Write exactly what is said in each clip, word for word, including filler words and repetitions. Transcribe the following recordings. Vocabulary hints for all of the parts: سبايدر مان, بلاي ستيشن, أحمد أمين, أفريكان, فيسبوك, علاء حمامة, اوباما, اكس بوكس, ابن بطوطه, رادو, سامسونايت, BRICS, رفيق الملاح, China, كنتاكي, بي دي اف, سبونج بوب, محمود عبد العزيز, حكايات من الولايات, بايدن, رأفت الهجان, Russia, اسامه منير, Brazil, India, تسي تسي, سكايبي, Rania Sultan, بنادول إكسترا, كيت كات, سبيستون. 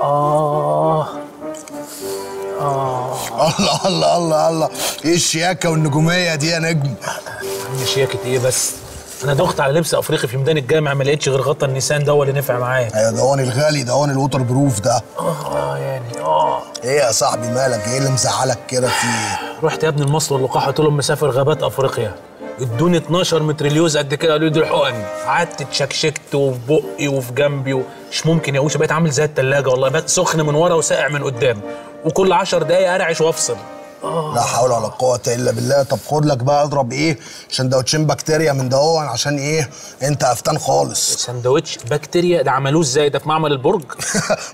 آه آه الله الله الله الله، إيه الشياكة والنجومية دي يا نجم؟ يا شياكة إيه بس؟ أنا دخت على لبس أفريقي في ميدان الجامع ما لقيتش غير غطا النيسان ده هو اللي نفع معايا. أيوه ده هو الغالي، ده هو الوتر بروف ده. آه يعني آه إيه يا صاحبي مالك؟ إيه اللي مزعلك كده في إيه؟ رحت يا ابني المصل واللقاح قلت لهم مسافر غابات أفريقيا. ادوني اتناشر متريليوز قد كده قالوا لي دول حقن، قعدت اتشكشكت وفي بقي وفي جنبي مش ممكن يا اوشه، بقيت عامل زي التلاجه والله، بقيت سخن من ورا وساقع من قدام، وكل عشر دقايق ارعش وافصل. لا حول ولا قوه الا بالله. طب خد لك بقى اضرب ايه سندوتشين بكتيريا من دهون عشان ايه انت قفتان خالص. سندوتش بكتيريا ده عملوه ازاي؟ ده في معمل البرج؟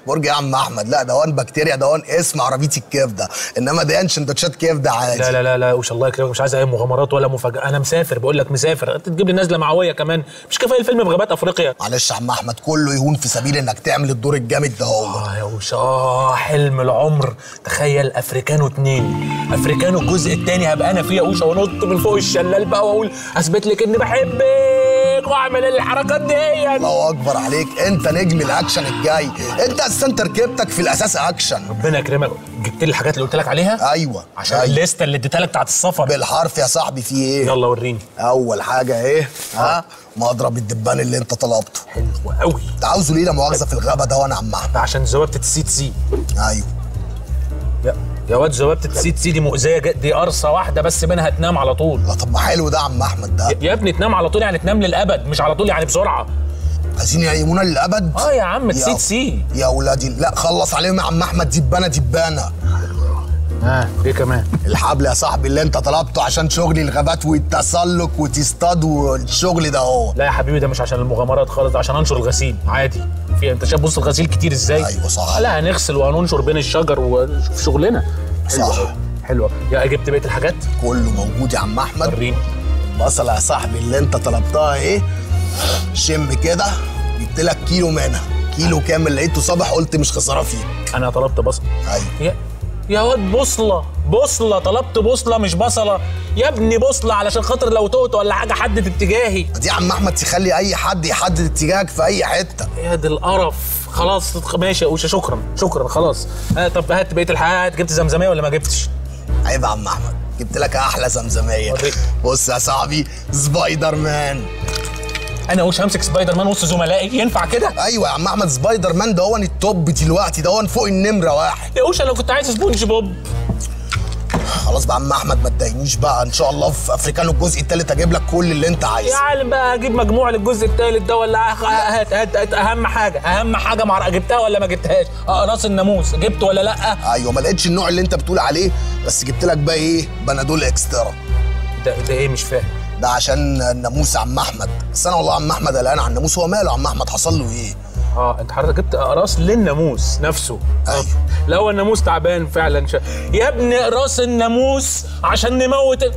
برج يا عم احمد، لا دهون بكتيريا دهون اسم عربيه الكيف ده، انما ده سندوتشات كيف ده عادي. لا لا لا لا وش الله يكرمك، مش عايز اي مغامرات ولا مفاجاه، انا مسافر بقول لك مسافر، انت تجيب لي نازله معويه كمان مش كفايه الفيلم بغابات افريقيا؟ معلش يا عم احمد كله يهون في سبيل انك تعمل الدور الجامد ده. اه يا وشه اه حلم العمر، تخيل افريكانو اتنين، افريكانو الجزء الثاني هبقى انا فيه يا اوشه وانط من فوق الشلال بقى واقول اثبت لك اني بحبك واعمل الحركات دي. الله اكبر عليك، انت نجم الاكشن الجاي، انت اساسا تركيبتك في الاساس اكشن. ربنا يكرمك، جبت لي الحاجات اللي قلت لك عليها؟ ايوه عشان أيوة. الليسته اللي اديتها لك بتاعت السفر بالحرف يا صاحبي في ايه؟ يلا وريني. اول حاجه ايه؟ ها؟ مضرب الدبان اللي انت طلبته. حلو قوي. انت عاوزه ليه لا مؤاخذه في الغابه ده وانا عم احمد؟ عشان ذبابه تسي تسي. ايوه. يا واد ذبابة تسي تسي دي مؤذية، دي قرصة واحدة بس منها تنام على طول. لا طب ما حلو ده يا عم أحمد ده. يا ابني تنام على طول يعني تنام للأبد، مش على طول يعني بسرعة. عايزين يعيمونا للأبد؟ اه يا عم تسي تسي. يا ولادي لا خلص عليهم يا عم أحمد، دبانة دبانة. ها ايه كمان؟ الحبل يا صاحبي اللي انت طلبته عشان شغل الغابات والتسلق وتصطاد والشغل ده اهو. لا يا حبيبي ده مش عشان المغامرات خالص، عشان انشر الغسيل عادي. في انت شايف بص الغسيل كتير ازاي؟ ايوه صح. لا هنغسل وهننشر بين الشجر وفي شغلنا. حلوة صح. حلوة. يا جبت بقية الحاجات؟ كله موجود يا عم احمد. وريني. البصلة يا صاحبي اللي انت طلبتها ايه؟ شم كده جبت لك كيلو منها، كيلو كامل لقيته صبح قلت مش خسارة فيك. انا طلبت بصل. ايوه. يا واد بوصلة، بوصلة طلبت بوصلة مش بصلة، يا ابني بوصلة علشان خاطر لو تقت ولا حاجة حدد اتجاهي. دي يا عم أحمد تخلي أي حد يحدد اتجاهك في أي حتة. يا دي القرف، خلاص ماشي يا أوشة شكرا، شكرا خلاص. آه طب هات بقية الحاجات، جبت زمزمية ولا ما جبتش؟ عيب يا عم أحمد، جبت لك أحلى زمزمية. بص يا صاحبي سبايدر مان. أنا وش همسك سبايدر مان وسط زملائي ينفع كده؟ أيوة يا عم أحمد سبايدر مان ده هو التوب دلوقتي، ده هو فوق النمرة واحد. يا وش أنا كنت عايز سبونج بوب. خلاص بقى يا عم أحمد ما تضايقنيش بقى، إن شاء الله في أفريكانو الجزء التالت أجيب لك كل اللي أنت عايزه. يا عالم بقى أجيب مجموع للجزء التالت ده ولا أخ... هات هات هات أهم حاجة، أهم حاجة مع... جبتها ولا ما جبتهاش؟ أقراص الناموس، جبته ولا لأ؟ أيوة ما لقيتش النوع اللي أنت بتقول عليه، بس جبت لك بقى إيه؟ بنادول إكسترا. ده ده إيه مش فاهم؟ ده عشان الناموس عم احمد، بس انا والله عم احمد قلقان على الناموس. هو ماله عم احمد حصل له ايه؟ اه انت حضرتك جبت اقراص للناموس نفسه. ايوه لا هو الناموس تعبان فعلا. شا... يا ابني اقراص الناموس عشان نموت. انت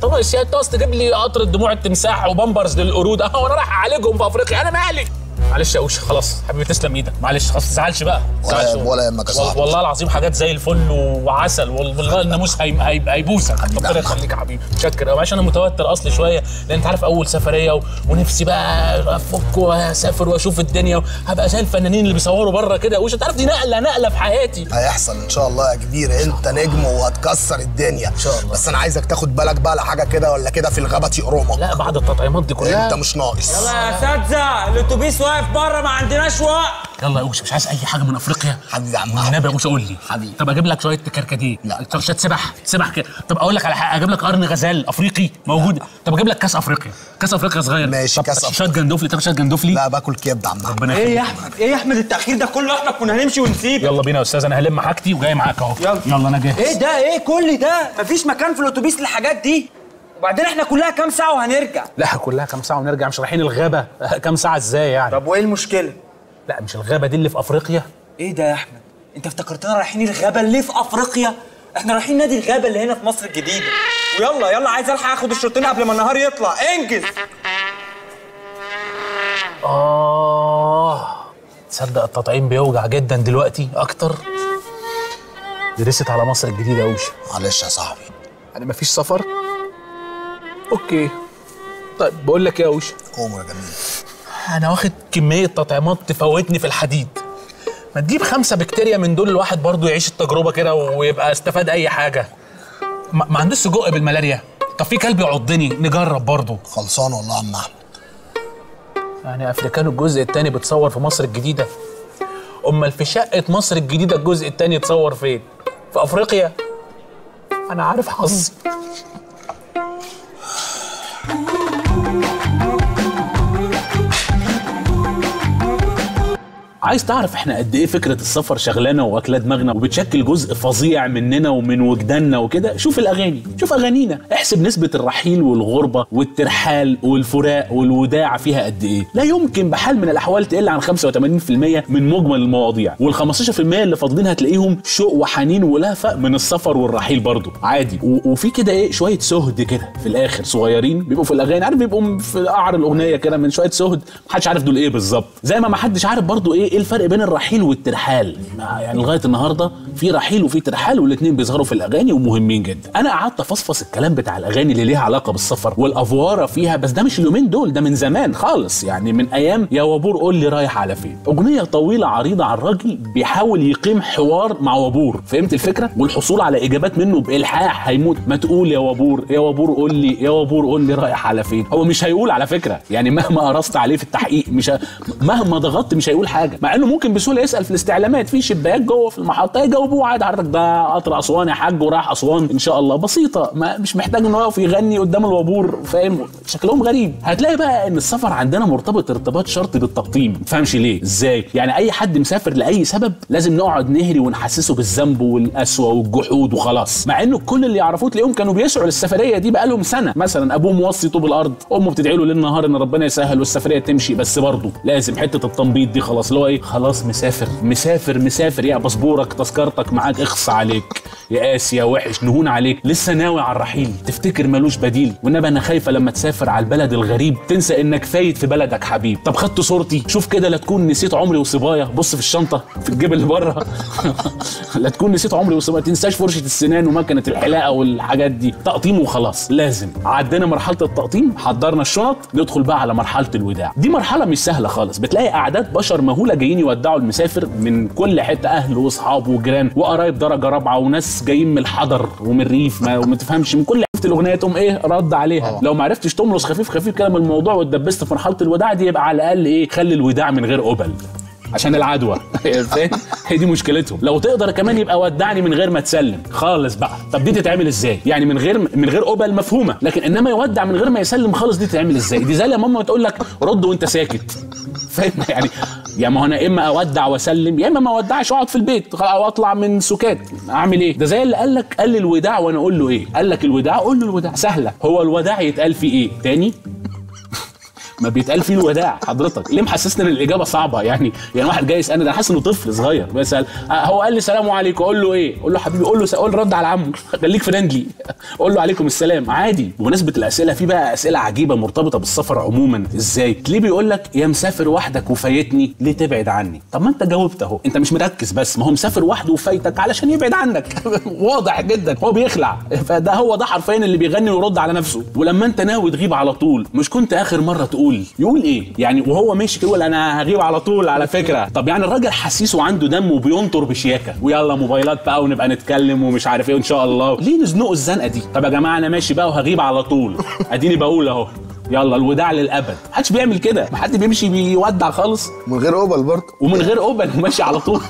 ناقص انت اصلا تجيب لي قطره دموع التمساح وبامبرز للقرود، اه وانا رايح اعالجهم في افريقيا انا مالي. معلش يا اوشه خلاص حبيبي تسلم ايدك، معلش خلاص ما تزعلش بقى. ولا ولا يهمك يا صاحبي والله العظيم حاجات زي الفل وعسل والله. الناموس هيبوسك ربنا يخليك يا حبيبي. متشكر قوي عشان انا متوتر اصلي شويه لان انت عارف اول سفريه و... ونفسي بقى افك واسافر واشوف الدنيا، هبقى زي الفنانين اللي بيصوروا بره كده يا اوشه. انت عارف دي نقله نقله في حياتي. هيحصل ان شاء الله يا كبير، انت نجم وهتكسر الدنيا ان شاء الله. بس انا عايزك تاخد بالك بقى على حاجه كده ولا كده في الغابه تقرمك. لا بعد التطعيمات دي كلها انت مش ناقص. يلا يا اساتذه الاتوبيس واقف بره ما عندناش وقت. يلا يا اوشه مش عايز اي حاجه من افريقيا حبيبي يا عم احمد؟ والنبي يا اوشه قول لي حبيبي. طب اجيب لك شويه كركديه؟ لا شويه سبح سبح كده. طب اقول لك على حاجه، اجيب لك قرن غزال افريقي موجود. طب اجيب لك كاس افريقيا، كاس افريقيا صغير ماشي. كاس افريقيا شويه جندوفلي. طب شويه جندوفلي. لا باكل كبد يا عم احمد. ايه يا احمد ايه يا احمد التاخير ده كله؟ احنا كنا هنمشي ونسيب. يلا بينا يا استاذ انا هلم حاجتي وجاي معاك اهو. يلا. يلا انا جاهز. ايه ده ايه كل ده؟ مفيش مكان في الاتوبيس للحاجات دي. وبعدين احنا كلها كام ساعة وهنرجع؟ لا كلها كام ساعة ونرجع، مش رايحين الغابة كام ساعة ازاي يعني؟ طب وايه المشكلة؟ لا مش الغابة دي اللي في أفريقيا؟ ايه ده يا أحمد؟ أنت افتكرتنا رايحين الغابة اللي في أفريقيا؟ احنا رايحين نادي الغابة اللي هنا في مصر الجديدة. ويلا يلا عايز ألحق آخد الشرطين قبل ما النهار يطلع، انجز. آه تصدق التطعيم بيوجع جدا دلوقتي أكتر. درست على مصر الجديدة أوش. معلش يا صاحبي. أنا مفيش سفر؟ اوكي طيب بقول لك ايه يا اوشه؟ قوم يا جميل. انا واخد كميه تطعيمات تفوتني في الحديد، ما تجيب خمسه بكتيريا من دول الواحد برضو يعيش التجربه كده ويبقى استفاد اي حاجه. ما عندوش سجق بالملاريا. طب في كلب يعضني نجرب برضو. خلصان والله يا عم احمد. يعني أفريكان الجزء الثاني بتصور في مصر الجديده. امال في شقه مصر الجديده الجزء الثاني يتصور فين؟ في افريقيا؟ انا عارف حظي. عايز تعرف احنا قد ايه فكره السفر شغلانه واكله دماغنا وبتشكل جزء فظيع مننا ومن وجداننا وكده؟ شوف الاغاني، شوف اغانينا، احسب نسبه الرحيل والغربه والترحال والفراق والوداع فيها قد ايه؟ لا يمكن بحال من الاحوال تقل عن خمسة وثمانين بالمئة من مجمل المواضيع، وال15% اللي فاضلين هتلاقيهم شوق وحنين ولهفه من السفر والرحيل برضه عادي، وفي كده ايه شويه سهد كده في الاخر صغيرين بيبقوا في الاغاني، عارف بيبقوا في قعر الاغنيه كده من شويه سهد محدش عارف دول ايه بالظبط، زي ما محدش عارف برضه ايه ايه الفرق بين الرحيل والترحال؟ يعني لغايه النهارده في رحيل وفي ترحال والاثنين بيظهروا في الاغاني ومهمين جدا. انا قعدت افصفص الكلام بتاع الاغاني اللي ليها علاقه بالسفر والافواره فيها، بس ده مش اليومين دول، ده من زمان خالص، يعني من ايام يا وابور قول لي رايح على فين. اغنيه طويله عريضه عن راجل بيحاول يقيم حوار مع وابور، فهمت الفكره؟ والحصول على اجابات منه بالحاح هيموت، ما تقول يا وابور، يا وابور قول لي، يا وابور قول لي رايح على فين. هو مش هيقول على فكره، يعني مهما قرصت عليه في التحقيق مش ه... مهما ضغطت مش هيقول حاجه، مع انه ممكن بسهوله يسال في الاستعلامات في شباك جوه في المحطه يجاوبوه عادي، حضرتك ده قطر اسوان يا حاج وراح اسوان ان شاء الله، بسيطه، ما مش محتاج ان هو يقف يغني قدام الوابور، فاهم؟ شكلهم غريب. هتلاقي بقى ان السفر عندنا مرتبط ارتباط شرطي بالتقطيم، ما تفهمش ليه ازاي، يعني اي حد مسافر لاي سبب لازم نقعد نهري ونحسسه بالذنب والقسوه والجحود وخلاص، مع انه كل اللي يعرفوه تلاقيهم كانوا بيسعوا للسفريه دي بقى لهم سنه، مثلا ابوه موصي طوب الارض، امه بتدعي له ليل نهار ان ربنا يسهل والسفريه تمشي، بس برضه لازم حته التنبيط دي خلاص اللي هو ايه، خلاص مسافر مسافر مسافر، يا باسبورك تذكرتك معاك، اخص عليك يا قاسي يا وحش، نهون عليك، لسه ناوي على الرحيل، تفتكر ملوش بديل، والنبي انا خايفه لما تسافر على البلد الغريب تنسى انك فايت في بلدك حبيب. طب خدت صورتي؟ شوف كده لا تكون نسيت عمري وصبايا، بص في الشنطه في الجيب اللي بره لا تكون نسيت عمري وصبايا، تنساش فرشه السنان ومكنه الحلاقه والحاجات دي. تقطيم وخلاص، لازم عدينا مرحله التقطيم، حضرنا الشنط، ندخل بقى على مرحله الوداع. دي مرحله مش سهله خالص، بتلاقي اعداد بشر مهوله جايين يودعوا المسافر من كل حته، اهله واصحابه وجيران وقرايب درجه رابعه وناس جايين من الحضر ومن الريف ما ومتفهمش من كل حته. الاغنيه تقوم ايه رد عليها أوه. لو ما عرفتش تملص خفيف خفيف كده من الموضوع واتدبست في مرحله الوداع دي، يبقى على الاقل ايه خلي الوداع من غير قبل عشان العدوى هي دي مشكلتهم. لو تقدر كمان يبقى ودعني من غير ما تسلم خالص بقى. طب دي تتعمل ازاي؟ يعني من غير من غير قبل مفهومه، لكن انما يودع من غير ما يسلم خالص دي تتعمل ازاي؟ دي زي لما ماما تقول لك رد وانت ساكت، فاهم؟ يعني يا ما انا اما اودع واسلم يا اما ما اودعش واقعد في البيت او اطلع من سكات، اعمل ايه؟ ده زي اللي قال لك قال الوداع وانا اقول له ايه؟ قال لك الوداع قول له الوداع، سهله. هو الوداع يتقال فيه ايه؟ تاني ما بيتقال فيه الوداع حضرتك، ليه محسسني ان الاجابه صعبه؟ يعني يعني واحد جاي يسالني، ده انا حاسس انه طفل صغير بيسال، هو قال لي سلام عليكم، اقول له ايه؟ اقول له حبيبي، قول له قول رد على عمك، خليك فريندلي، قول له عليكم السلام عادي. بمناسبه الاسئله، في بقى اسئله عجيبه مرتبطه بالسفر عموما. ازاي؟ ليه بيقول لك يا مسافر وحدك وفايتني، ليه تبعد عني؟ طب ما انت جاوبت اهو، انت مش مركز، بس ما هو مسافر وحده وفايتك علشان يبعد عنك واضح جدا، هو بيخلع، فده هو ده حرفيا اللي بيغني ويرد على نفسه. ولما انت ناوي تغيب على طول، مش كنت اخر مره تقول يقول ايه يعني وهو ماشي كده؟ يقول انا هغيب على طول على فكره. طب يعني الراجل حسيس وعنده دم وبينطر بشياكه، ويلا موبايلات بقى ونبقى نتكلم ومش عارف ايه ان شاء الله، ليه نزنقوا الزنقه دي؟ طب يا جماعه انا ماشي بقى وهغيب على طول، اديني بقول اهو يلا الوداع للابد. محدش بيعمل كده، محد بيمشي بيودع خالص من غير قبل برضه، ومن غير قبل وماشي على طول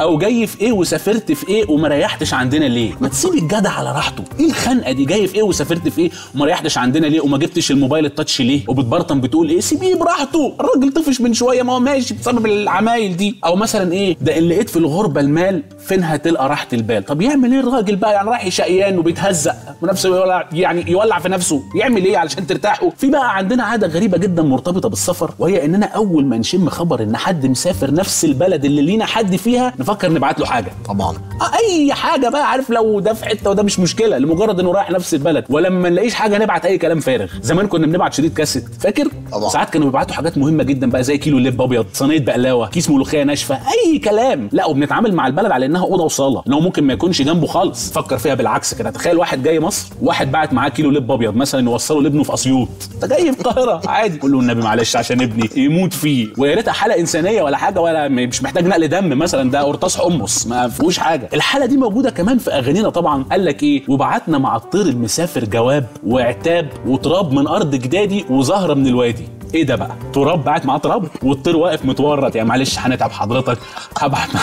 او جاي في ايه وسافرت في ايه وما ريحتش عندنا ليه؟ ما تسيب الجدع على راحته، ايه الخنقه دي؟ جاي في ايه وسافرت في ايه وما ريحتش عندنا ليه؟ وما جبتش الموبايل التاتش ليه؟ وبتبرطم بتقول ايه؟ سيبيه براحته، الراجل طفش من شويه، ما هو ماشي بسبب العمايل دي. او مثلا ايه ده اللي لقيت في الغربه المال، فينها تلقى راحه البال؟ طب يعمل ايه الراجل بقى؟ يعني رايح شقيان وبيتهزق ونفسه يولع، يعني يولع في نفسه، يعمل ايه علشان ترتاحوا؟ في بقى عندنا عاده غريبه جدا مرتبطه بالسفر، وهي اننا اول ما نشم خبر ان حد مسافر نفس البلد اللي لينا حد فيها هنفكر نبعت له حاجه طبعا، اي حاجه بقى، عارف، لو ده في حته وده مش مشكله لمجرد انه رايح نفس البلد. ولما نلاقيش حاجه نبعت اي كلام فارغ. زمان كنا بنبعت شريط كاسيت، فاكر؟ طبعا. ساعات كانوا بيبعتوا حاجات مهمه جدا بقى، زي كيلو لب ابيض، صينيه بقلاوه، كيس ملوخيه ناشفه، اي كلام. لا، وبنتعامل مع البلد على انها اوضه وصاله، انه ممكن ما يكونش جنبه خالص. فكر فيها بالعكس كده، تخيل واحد جاي مصر، واحد بعت معاه كيلو لب ابيض مثلا يوصله لابنه في اسيوط. ده جاي في القاهره عادي، قول له النبي معلش عشان ابني يموت فيه، ويا ريتها حاله انسانيه ولا حاجه، ولا مش محتاج نقل دم مثلا، ده قرطاس حمص ما فيهوش حاجه. الحاله دي موجوده كمان في اغانينا طبعا. قال لك ايه؟ وبعتنا مع الطير المسافر جواب وعتاب وتراب من ارض جدادي وزهره من الوادي. ايه ده بقى؟ تراب بعت معاه تراب والطير واقف متورط، يعني معلش هنتعب حضرتك، هبعت مع...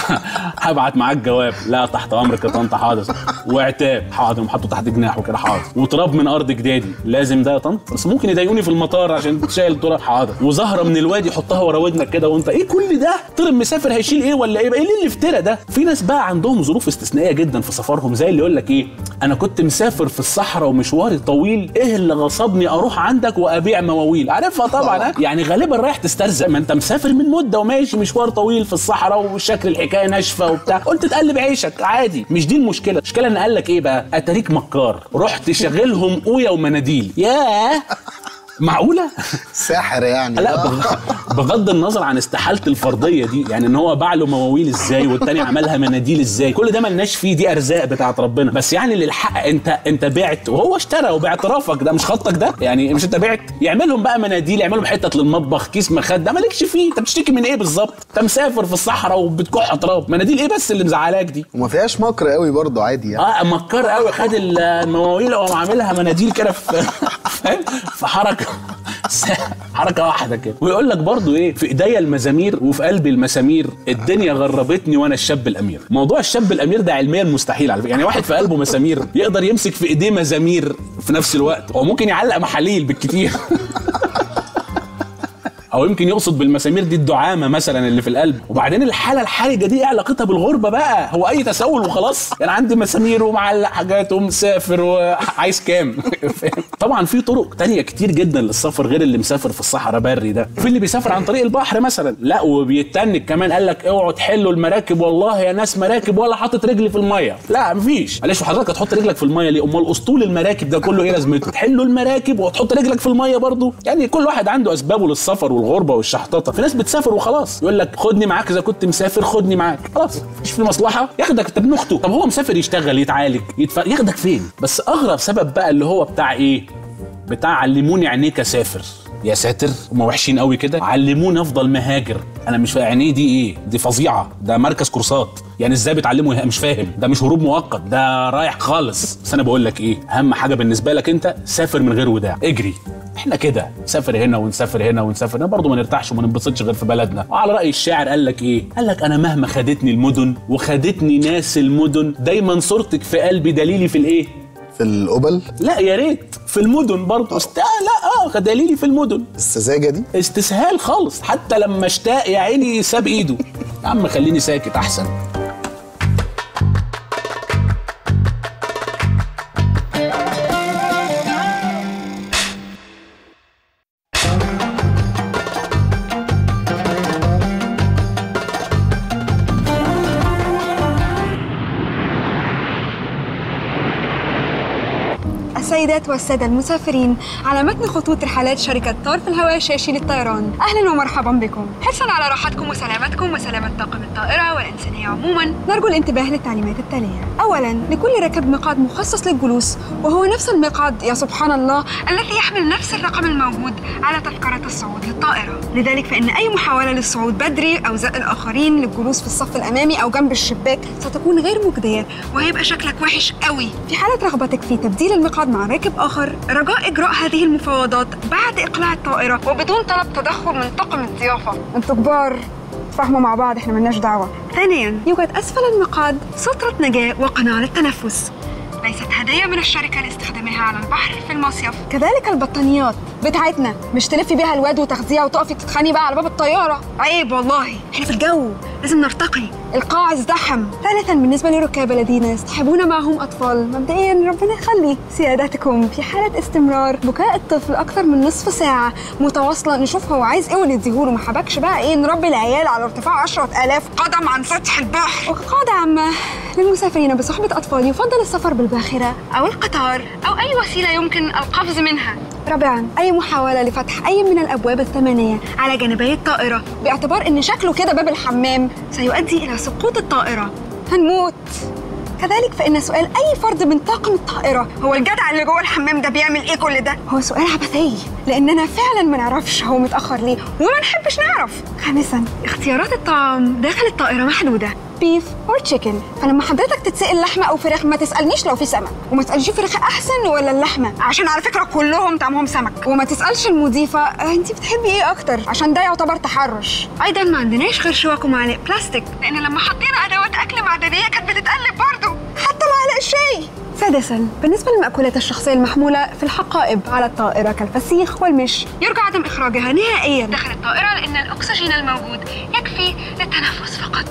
هبعت معاك جواب. لا، تحت امرك يا طنط، حاضر. وعتاب، حاضر، ومحطه تحت جناحه كده، حاضر. وتراب من ارض جدادي، لازم ده يا طنط، بس ممكن يضايقوني في المطار عشان شايل تراب، حاضر. وزهره من الوادي، حطها ورا ودنك كده وانت ايه كل ده؟ طير مسافر هيشيل ايه ولا ايه بقى؟ ايه اللي افترى ده؟ في ناس بقى عندهم ظروف استثنائيه جدا في سفرهم، زي اللي يقول لك ايه؟ انا كنت مسافر في الصحراء ومشواري طويل، ايه اللي غصبني اروح عندك وابيع مواويل؟ عارفها طبعا، يعني غالبا رايح تسترزق، ما انت مسافر من مده وماشي مشوار طويل في الصحراء والشكل الحكايه ناشفه وبتاع، قلت تقلب عيشك عادي. مش دي المشكله، المشكله ان قال لك ايه بقى؟ اتاريك مكار، رحت شغلهم قويه ومناديل. ياه، معقوله؟ ساحر يعني. لا، بغض النظر عن استحاله الفرضيه دي، يعني ان هو باع له مواويل ازاي والتاني عملها مناديل ازاي، كل ده ملناش فيه، دي ارزاق بتاعت ربنا. بس يعني للحق، انت انت بعت وهو اشترى، وباعترافك ده مش خطك ده، يعني مش انت بعت، يعملهم بقى مناديل، يعملهم حته للمطبخ، كيس مخده، مالكش فيه. انت بتشتكي من ايه بالظبط؟ انت مسافر في الصحراء وبتكح اطراب، مناديل ايه بس اللي مزعلاك دي؟ وما فيهاش مكر قوي برضه، عادي يعني. اه، مكر قوي، خد المواويل وقام عاملها مناديل كده في في حركه حركه واحده كده. ويقول لك برضو ايه؟ في ايديا المزامير وفي قلبي المسامير، الدنيا غربتني وانا الشاب الامير. موضوع الشاب الامير ده علميا مستحيل على فكره، يعني واحد في قلبه مسامير يقدر يمسك في ايديه مزامير في نفس الوقت، او ممكن يعلق محاليل بالكتير او يمكن يقصد بالمسامير دي الدعامه مثلا اللي في القلب. وبعدين الحاله الحرجه دي ايه علاقتها بالغربه بقى؟ هو اي تسول وخلاص، انا يعني عندي مسامير ومعلق حاجات ومسافر وعايز كام؟ طبعا في طرق تانية كتير جدا للسفر غير اللي مسافر في الصحراء بري ده، في اللي بيسافر عن طريق البحر مثلا، لا وبيتنك كمان. قال لك اوعوا تحلوا المراكب، والله يا ناس مراكب ولا حاطط رجلي في الميه. لا مفيش، معلش حضرتك هتحط رجلك في الميه ليه؟ امال اسطول المراكب ده كله ايه لازمته؟ تحلوا المراكب وتحط رجلك في الميه برضه؟ يعني كل واحد عنده اسبابه للسفر الغربه والشحططه. في ناس بتسافر وخلاص، يقول لك خدني معاك اذا كنت مسافر، خدني معاك، خلاص مش في مصلحه ياخدك. طب نخته، طب هو مسافر يشتغل يتعالج يتف... ياخدك فين؟ بس اغرب سبب بقى اللي هو بتاع ايه؟ بتاع علموني عينيك اسافر. يا ساتر، هم وحشين قوي كده، علموني افضل مهاجر. انا مش فاهم عينيه دي ايه؟ دي فظيعه، ده مركز كورسات، يعني ازاي بتعلمه؟ مش فاهم، ده مش هروب مؤقت، ده رايح خالص. بس انا بقول لك ايه؟ اهم حاجه بالنسبه لك انت، سافر من غير وداع، اجري. احنا كده سافر هنا ونسافر هنا ونسافر هنا، برضه ما نرتاحش وما ننبسطش غير في بلدنا. وعلى راي الشاعر قال لك ايه؟ قال لك انا مهما خدتني المدن وخدتني ناس المدن، دايما صورتك في قلبي دليلي في الايه؟ في القبل؟ لا يا ريت، في المدن برضه. است... لا اه دليلي في المدن. السذاجه دي استسهال خالص، حتى لما اشتاق يا عيني ساب ايده. يا عم خليني ساكت احسن. السيدات والسادة المسافرين، على متن خطوط رحلات شركة طارف الهواء الشاشي للطيران، أهلاً ومرحباً بكم. حرصاً على راحتكم وسلامتكم وسلامة طاقم الطائرة والإنسانية عموماً، نرجو الانتباه للتعليمات التالية. أولاً، لكل ركب مقعد مخصص للجلوس، وهو نفس المقعد يا سبحان الله الذي يحمل نفس الرقم الموجود على تذكرة الصعود للطائرة، لذلك فإن أي محاولة للصعود بدري أو زق الآخرين للجلوس في الصف الأمامي أو جنب الشباك ستكون غير مجدية، وهيبقى شكلك وحش قوي. في حالة رغبتك في تبديل المقعد مع راكب آخر، رجاء إجراء هذه المفاوضات بعد إقلاع الطائرة وبدون طلب تدخل من طاقم الضيافة. أنتوا كبار، تفاهموا مع بعض، إحنا مالناش دعوة. ثانياً، يوجد أسفل المقعد سطرة نجاة وقناة للتنفس، ليست هدية من الشركة لاستخدامها على البحر في المصيف. كذلك البطانيات بتاعتنا، مش تلفي بيها الواد وتاخديها وتقفي تتخاني بقى على باب الطياره. عيب والله، احنا في الجو لازم نرتقي. القاع ازدحم. ثالثا بالنسبه لركاب الذين يصطحبون معهم اطفال، مبدئيا ربنا يخلي سيادتكم في حاله استمرار بكاء الطفل اكثر من نصف ساعه متواصله، نشوف هو عايز ايه ونديهوله، ما حبكش بقى ايه نربي العيال على ارتفاع عشرة آلاف قدم عن سطح البحر. وقاعده عامه للمسافرين بصحبه اطفال يفضل السفر بالباخره او القطار او اي وسيله يمكن القفز منها. رابعا اي محاوله لفتح اي من الابواب الثمانيه على جانبي الطائره باعتبار ان شكله كده باب الحمام سيؤدي الى سقوط الطائره، هنموت. كذلك فان سؤال اي فرد من طاقم الطائره هو الجدع اللي جوه الحمام ده بيعمل ايه كل ده هو سؤال عبثي، لاننا فعلا ما نعرفش هو متاخر ليه وما نحبش نعرف. خامسا اختيارات الطعام داخل الطائره محدوده، بيف اور تشيكن، فلما حضرتك تتسال لحمه او فراخ ما تسالنيش لو في سمك، وما تسالش فراخ احسن ولا اللحمه عشان على فكره كلهم طعمهم سمك، وما تسالش المضيفه انت بتحبي ايه اكتر عشان ده يعتبر تحرش. ايضا ما عندناش غير شوك ومعالق بلاستيك، لان لما حطينا ادوات اكل معدنيه كانت بتتقلب برضه حتى معالق الشاي. سادسا بالنسبه للمأكولات الشخصيه المحموله في الحقائب على الطائره كالفسيخ والمش، يرجى عدم اخراجها نهائيا داخل الطائره لان الاكسجين الموجود يكفي للتنفس فقط.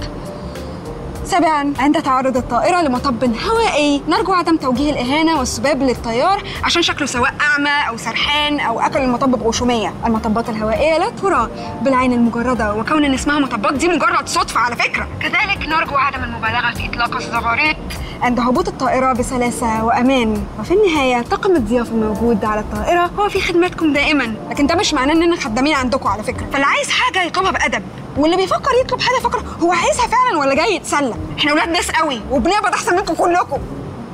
سابعا عند تعرض الطائرة لمطب هوائي نرجو عدم توجيه الإهانة والسباب للطيار عشان شكله سواء أعمى أو سرحان أو أكل المطب بغشومية. المطبات الهوائية لا ترى بالعين المجردة، وكون إن اسمها مطبات دي مجرد صدفة على فكرة. كذلك نرجو عدم المبالغة في إطلاق الصغاريط عند هبوط الطائرة بسلاسة وأمان. وفي النهاية طاقم الضيافة الموجود على الطائرة هو في خدمتكم دائما، لكن ده مش معناه إننا خدامين عندكم على فكرة، فاللي عايز حاجة يطلبها بأدب، واللي بيفكر يطلب حاجه يفكر هو عايزها فعلا ولا جاي يتسلى. احنا ولاد ناس قوي وبنقبض احسن منكم كلكم.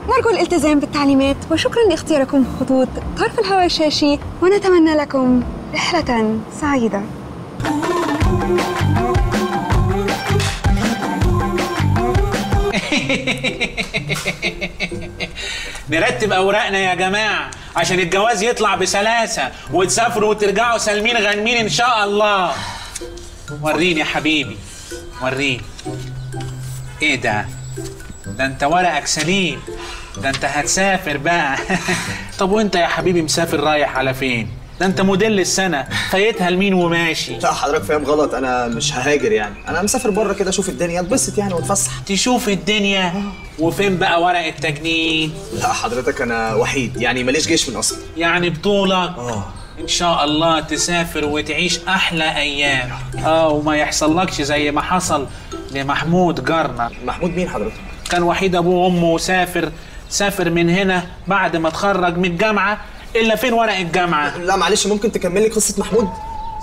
نرجو الالتزام بالتعليمات، وشكرا لاختياركم خطوط طرف الهواء الشاشي، ونتمنى لكم رحله سعيده. نرتب اوراقنا يا جماعه عشان الجواز يطلع بسلاسه وتسافروا وترجعوا سالمين غانمين ان شاء الله. وريني يا حبيبي وريني. ايه ده؟ ده انت ورقك سليم، ده انت هتسافر بقى. طب وانت يا حبيبي مسافر رايح على فين؟ ده انت موديل السنه، فايتها لمين وماشي؟ لا حضرتك فاهم غلط، انا مش ههاجر يعني، انا مسافر بره كده اشوف الدنيا اتبسط يعني واتفسح. تشوف الدنيا وفين بقى ورق التجنيد؟ لا حضرتك انا وحيد يعني ماليش جيش من اصلا. يعني بطولك؟ اه ان شاء الله تسافر وتعيش احلى ايام، اه وما يحصلكش زي ما حصل لمحمود جارنا. محمود مين حضرتك؟ كان وحيد ابوه وامه وسافر، سافر من هنا بعد ما اتخرج من الجامعه الا فين ورق الجامعه؟ لا معلش ممكن تكملي قصه محمود؟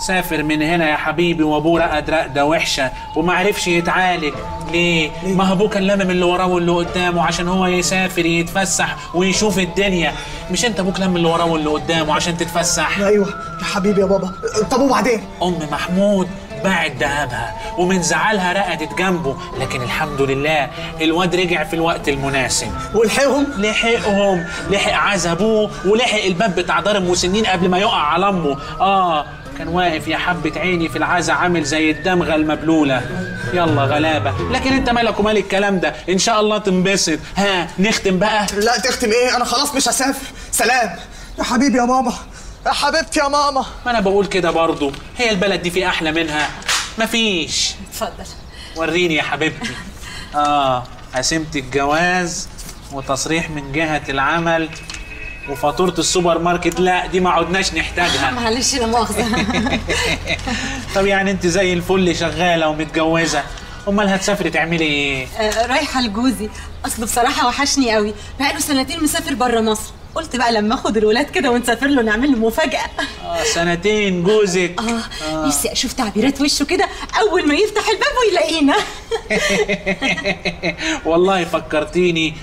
سافر من هنا يا حبيبي وابوه رقد رقده وحشه ومعرفش يتعالج. ليه؟ ما ابوه كان لمم اللي وراه واللي قدامه عشان هو يسافر يتفسح ويشوف الدنيا. مش انت ابوك لم اللي وراه واللي قدامه عشان تتفسح؟ ايوه يا حبيبي يا بابا. طب وبعدين؟ ام محمود باعت ذهبها ومن زعلها رقدت جنبه، لكن الحمد لله الواد رجع في الوقت المناسب ولحقهم لحقهم لحق عاز ابوه ولحق الباب بتاع دار المسنين قبل ما يقع على امه. اه كان واقف يا حبة عيني في العزا عامل زي الدمغة المبلولة. يلا غلابة، لكن انت مالك ومال الكلام ده، ان شاء الله تنبسط. ها نختم بقى؟ لا تختم ايه، انا خلاص مش هسافر. سلام يا حبيبي يا ماما، يا حبيبتي يا ماما. ما انا بقول كده برضو، هي البلد دي في احلى منها؟ مفيش. اتفضل وريني يا حبيبتي. اه قسيمة الجواز وتصريح من جهة العمل وفاتورة السوبر ماركت. لا دي ما عدناش نحتاجها. معلش لا مؤاخذة. طب يعني انت زي الفل شغالة ومتجوزة، امال هتسافري تعملي ايه؟ آه رايحة لجوزي، اصل بصراحة وحشني قوي، بقاله سنتين مسافر بره مصر، قلت بقى لما اخد الولاد كده ونسافر له نعمل له مفاجأة. اه سنتين جوزك؟ اه, آه. نفسي اشوف تعبيرات وشه كده أول ما يفتح الباب ويلاقينا. والله فكرتيني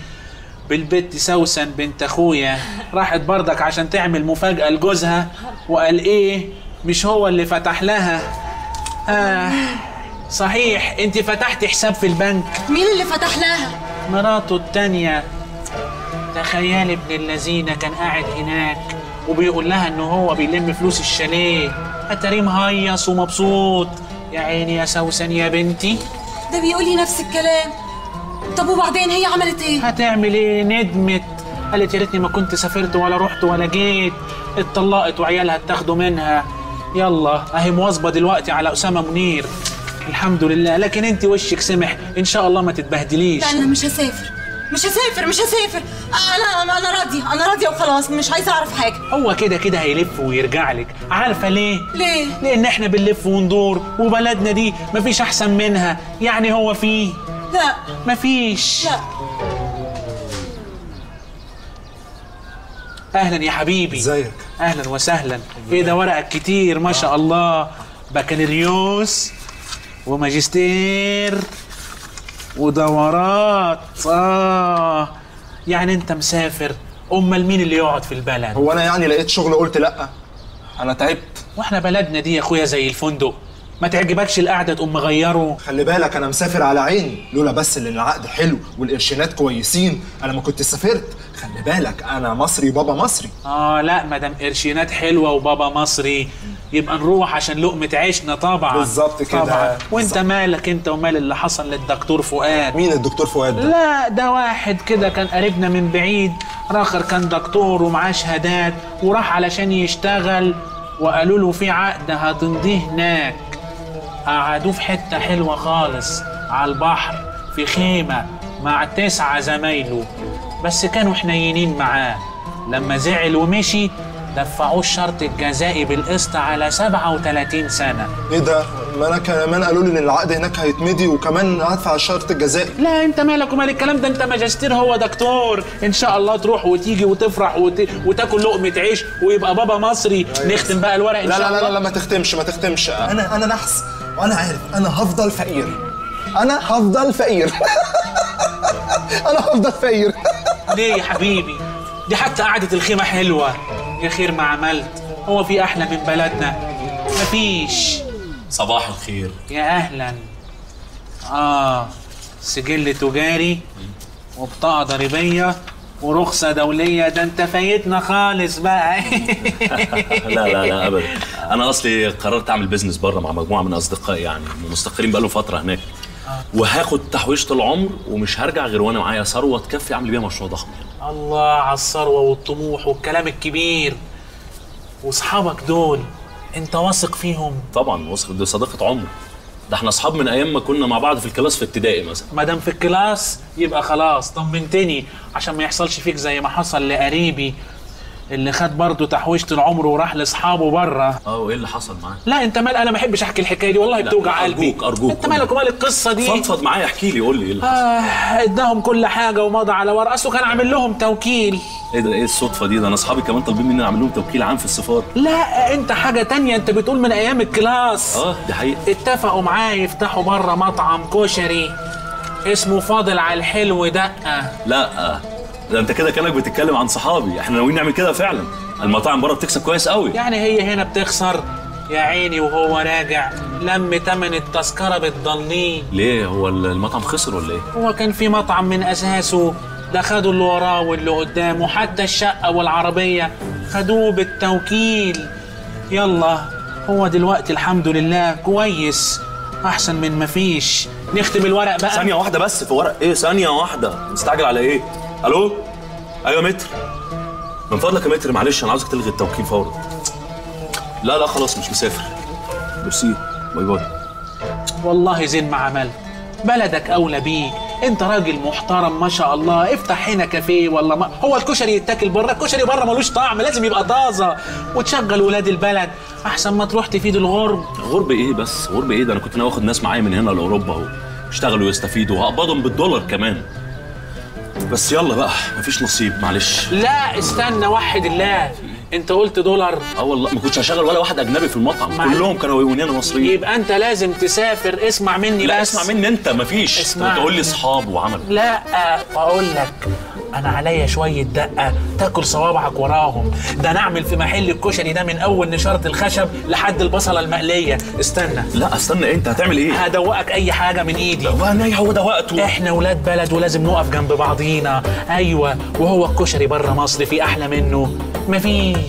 بالبت سوسن بنت اخويا، راحت بردك عشان تعمل مفاجأة لجوزها وقال ايه؟ مش هو اللي فتح لها. آه صحيح، انت فتحت حساب في البنك. مين اللي فتح لها؟ مراته التانية. تخيل ابن اللذينة كان قاعد هناك وبيقول لها ان هو بيلم فلوس الشاليه، اتاريه مهيص ومبسوط. يا عيني يا سوسن يا بنتي، ده بيقول لي نفس الكلام. طب وبعدين هي عملت ايه؟ هتعمل ايه؟ ندمت، قالت يا ريتني ما كنت سافرت ولا رحت ولا جيت. اتطلقت وعيالها اتاخدوا منها. يلا اهي مواظبه دلوقتي على اسامه منير الحمد لله. لكن انت وشك سمح ان شاء الله ما تتبهدليش. لا انا مش هسافر مش هسافر مش هسافر انا انا راضيه انا راضيه وخلاص مش عايزه اعرف حاجه. هو كده كده هيلف ويرجع لك. عارفه ليه؟ ليه؟ لان احنا بنلف وندور وبلدنا دي مفيش احسن منها. يعني هو فيه؟ لا مفيش. لا اهلا يا حبيبي. ازيك؟ اهلا وسهلا. ايه ده ورقك كتير ما شاء الله. بكالوريوس وماجستير ودورات. اه يعني انت مسافر. امال مين اللي يقعد في البلد؟ هو انا يعني لقيت شغل قلت لا انا تعبت. واحنا بلدنا دي يا اخويا زي الفندق، ما تعجبكش القعده تقوم مغيره. خلي بالك انا مسافر على عيني، لولا بس اللي العقد حلو والقرشينات كويسين انا ما كنت سافرت. خلي بالك انا مصري بابا مصري. اه لا ما دام قرشينات حلوه وبابا مصري يبقى نروح عشان لقمه عيشنا. طبعا بالظبط كده. وانت بالزبط. مالك انت ومال اللي حصل للدكتور فؤاد؟ مين الدكتور فؤاد ده؟ لا ده واحد كده كان قريبنا من بعيد، راخر كان دكتور ومعاه شهادات وراح علشان يشتغل وقالوا له في عقد هتمضيه هناك. قعدوه في حته حلوه خالص على البحر في خيمه مع تسعه زمايله، بس كانوا حنينين معاه. لما زعل ومشي دفعوه الشرط الجزائي بالقسط على سبعة وتلاتين سنه. ايه ده؟ ما انا كمان قالوا لي ان العقد هناك هيتمضي وكمان هدفع الشرط الجزائي. لا انت مالك ومال الكلام ده، انت ماجستير هو دكتور، ان شاء الله تروح وتيجي وتفرح وت... وتاكل لقمه عيش ويبقى بابا مصري. نختم بقى الورق ان شاء الله. لا لا لا ما تختمش ما تختمش. انا انا نحس وانا عارف انا هفضل فقير. انا هفضل فقير. انا هفضل فقير. ليه يا حبيبي؟ دي حتى قعده الخيمه حلوه. يا خير ما عملت، هو في احلى من بلدنا؟ مفيش. صباح الخير. يا اهلا. اه سجل تجاري وبطاقه ضريبيه ورخصه دوليه. ده انت فايتنا خالص بقى. لا لا لا ابدا، انا اصلي قررت اعمل بيزنس بره مع مجموعه من اصدقائي، يعني مستقرين بقالهم فتره هناك، وهاخد تحويشه العمر ومش هرجع غير وانا معايا ثروه تكفي اعمل بيها مشروع ضخم. الله على الثروه والطموح والكلام الكبير. واصحابك دول انت واثق فيهم؟ طبعا واثق، دي صديقه عمر، ده احنا اصحاب من ايام ما كنا مع بعض في الكلاس في ابتدائي مثلا. ما دام في الكلاس يبقى خلاص طمنتني، عشان ما يحصلش فيك زي ما حصل لقريبي اللي خد برضه تحويشه العمر وراح لاصحابه بره. اه وايه اللي حصل معاه؟ لا انت مال، انا ما احبش احكي الحكايه دي والله بتوجع قلبي. ارجوك ارجوك انت مالك ومال القصه دي؟ فضفض معايا احكي لي، قول لي ايه اللي حصل. اه اداهم كل حاجه ومضى على ورق، اصله كان عامل لهم توكيل. ايه ده؟ ايه الصدفه دي؟ ده انا اصحابي كمان طالبين مني اعمل لهم توكيل عام في السفاره. لا انت حاجه ثانيه، انت بتقول من ايام الكلاس. اه دي حقيقه. اتفقوا معايا يفتحوا بره مطعم كشري اسمه فاضل على الحلو دقه. لا ده انت كده كانك بتتكلم عن صحابي، احنا ناويين نعمل كده فعلا. المطاعم بره بتكسب كويس قوي. يعني هي هنا بتخسر يا عيني. وهو راجع لم تمن التذكره بتضليه. ليه هو المطعم خسر ولا ايه؟ هو كان في مطعم من اساسه، ده خدوا اللي وراه واللي قدامه حتى الشقه والعربيه خدوه بالتوكيل. يلا هو دلوقتي الحمد لله كويس احسن من ما فيش. نختم الورق بقى. ثانيه واحده بس، في ورق ايه؟ ثانيه واحده، مستعجل على ايه؟ الو ايوه متر، من فضلك يا متر معلش انا عاوزك تلغي التوكيل فورا. لا لا خلاص مش مسافر. ميرسي باي باي. والله زين ما عملت، بلدك اولى بيك، انت راجل محترم ما شاء الله. افتح هنا كافيه ولا ما... هو الكشري يتاكل بره؟ الكشري بره ملوش طعم، لازم يبقى طازه وتشغل ولاد البلد احسن ما تروح تفيد الغرب. غرب ايه بس؟ غرب ايه؟ ده انا كنت ناوي اخد ناس معايا من هنا لاوروبا اهو، يشتغلوا ويستفيدوا وهقبضهم بالدولار كمان. بس يلا بقى مفيش نصيب معلش. لا استنى، وحد الله انت قلت دولار؟ اه والله ما كنتش هشغل ولا واحد اجنبي في المطعم، كلهم كانوا يونان مصريين. يبقى انت لازم تسافر. اسمع مني. لا بس لا اسمع مني انت، مفيش اسمع تقول لي اصحاب وعمل. لا اقول لك انا عليا شويه دقه تاكل صوابعك وراهم. ده انا اعمل في محل الكشري ده من اول نشاره الخشب لحد البصله المقليه. استنى. لا استنى إيه؟ انت هتعمل ايه؟ هدوقك اي حاجه من ايدي. وانا هو دوقته. احنا ولاد بلد ولازم نقف جنب بعضينا. ايوه وهو الكشري بره مصر في احلى منه؟ مفيش.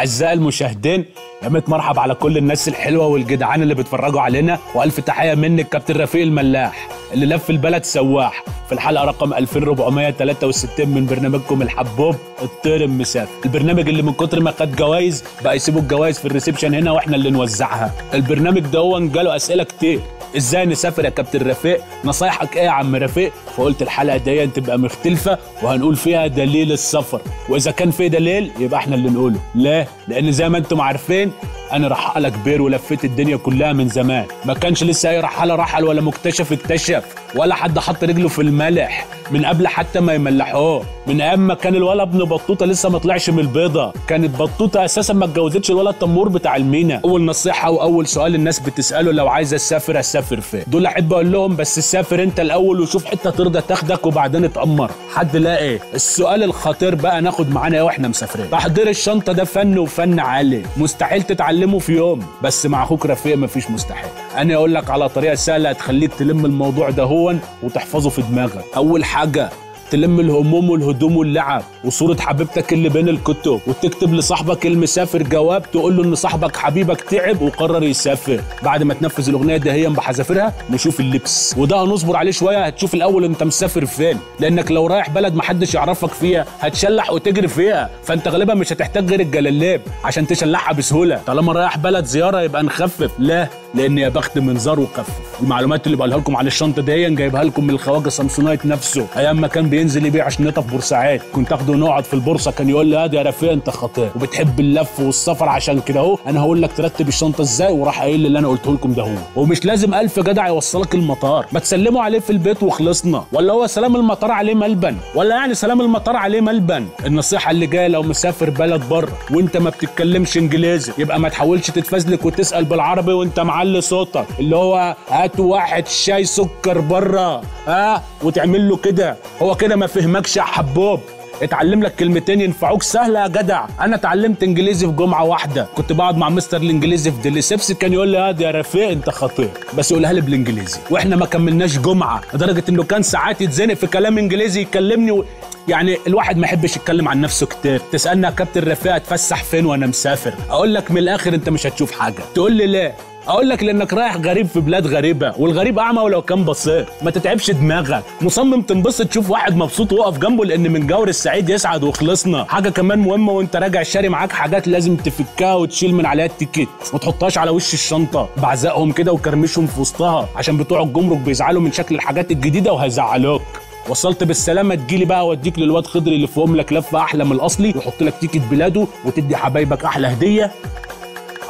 اعزائي المشاهدين، يا مرحب على كل الناس الحلوه والجدعان اللي بيتفرجوا علينا، والف تحيه مني الكابتن رفيق الملاح اللي لف البلد سواح في الحلقه رقم ألفين وأربعمية وتلاتة وستين من برنامجكم الحبوب الطير المسافر، البرنامج اللي من كتر ما خد جوائز بقى يسيبوا الجوائز في الريسبشن هنا واحنا اللي نوزعها. البرنامج دون جاله اسئله كتير، ازاي نسافر يا كابتن رفيق؟ نصايحك ايه يا عم رفيق؟ فقلت الحلقه دي تبقى مختلفه وهنقول فيها دليل السفر، واذا كان في دليل يبقى احنا اللي نقوله. ليه؟ لان زي ما انتم عارفين انا رحاله كبير ولفيت الدنيا كلها من زمان، ما كانش لسه اي رحاله رحل ولا مكتشف اكتشف ولا حد حط رجله في الملح من قبل حتى ما يملحوه. من ايام ما كان الولد ابن بطوطه لسه ما طلعش من البيضه، كانت بطوطه اساسا ما اتجوزتش الولد التمور بتاع المينا. اول نصيحه واول سؤال الناس بتساله لو عايزه تسافر هتسافر فين؟ دول احب اقول لهم بس سافر انت الاول وشوف حته ترضى تاخدك وبعدين اتامر حد لا ايه. السؤال الخطير بقى ناخد معانا ايه واحنا مسافرين؟ تحضير الشنطه ده فن وفن عالي، مستحيل تتعلمه في يوم، بس مع اخوك رفيق مفيش مستحيل. انا اقول لك على طريقه سهله هتخليك تلم الموضوع ده هو وتحفظه في دماغك. اول حاجه تلم الهموم والهدوم واللعب وصوره حبيبتك اللي بين الكتب، وتكتب لصاحبك المسافر جواب تقول له ان صاحبك حبيبك تعب وقرر يسافر. بعد ما تنفذ الاغنيه ده هي بحذافيرها نشوف اللبس، وده هنصبر عليه شويه. هتشوف الاول انت مسافر فين، لانك لو رايح بلد محدش يعرفك فيها هتشلح وتجري فيها، فانت غالبا مش هتحتاج غير الجلاليب عشان تشلحها بسهوله. طالما رايح بلد زياره يبقى نخفف، لا لان يا بخت من زار وخفف. المعلومات اللي بقولها لكم عن الشنطه دي جايبها لكم من الخواجه سامسونايت نفسه، ايام ما كان بينزل يبيع شنطه في بورسعيد كنت اخده ونقعد في البورصه، كان يقول لي هادي يا رفيق انت خطير وبتحب اللف والسفر، عشان كده اهو انا هقول لك ترتب الشنطه ازاي، وراح قايل اللي انا قلته لكم ده هو. ومش لازم الف جدع يوصلك المطار، ما تسلموا عليه في البيت وخلصنا، ولا هو سلام المطار عليه ملبن، ولا يعني سلام المطار عليه ملبن. النصيحه اللي جايه لو مسافر بلد بره وانت ما بتتكلمش انجليزي يبقى ما تحاولش تتفزلك وتسال بالعربي وانت معلي صوتك، اللي هو هات واحد شاي سكر بره ها وتعمل له كده، هو كده ما فهمكش يا حبوب. اتعلم لك كلمتين ينفعوك سهله يا جدع. انا اتعلمت انجليزي في جمعه واحده، كنت بقعد مع مستر الانجليزي في ديليسيبس كان يقول لي هادي يا رفيق انت خطير، بس يقولها لي بالانجليزي، واحنا ما كملناش جمعه لدرجه انه كان ساعات يتزنق في كلام انجليزي يكلمني و... يعني الواحد ما يحبش يتكلم عن نفسه كتير. تسالني يا كابتن رفيق اتفسح فين وانا مسافر؟ اقول لك من الاخر انت مش هتشوف حاجه. تقول لي ليه؟ اقول لك لانك رايح غريب في بلاد غريبه، والغريب اعمى ولو كان بصير. ما تتعبش دماغك، مصمم تنبسط تشوف واحد مبسوط وقف جنبه، لان من جور السعيد يسعد وخلصنا. حاجه كمان مهمه وانت راجع شاري معاك حاجات لازم تفكها وتشيل من عليها التيكيت، ما تحطهاش على وش الشنطه، بعزقهم كده وكرمشهم في وسطها عشان بتوع الجمرك بيزعلوا من شكل الحاجات الجديده وهيزعلوك. وصلت بالسلامه تجيلي بقى اوديك للواد خضري اللي يلفهم لك لفه احلى من الاصلي ويحط لك تيكيت بلاده وتدي حبايبك احلى هديه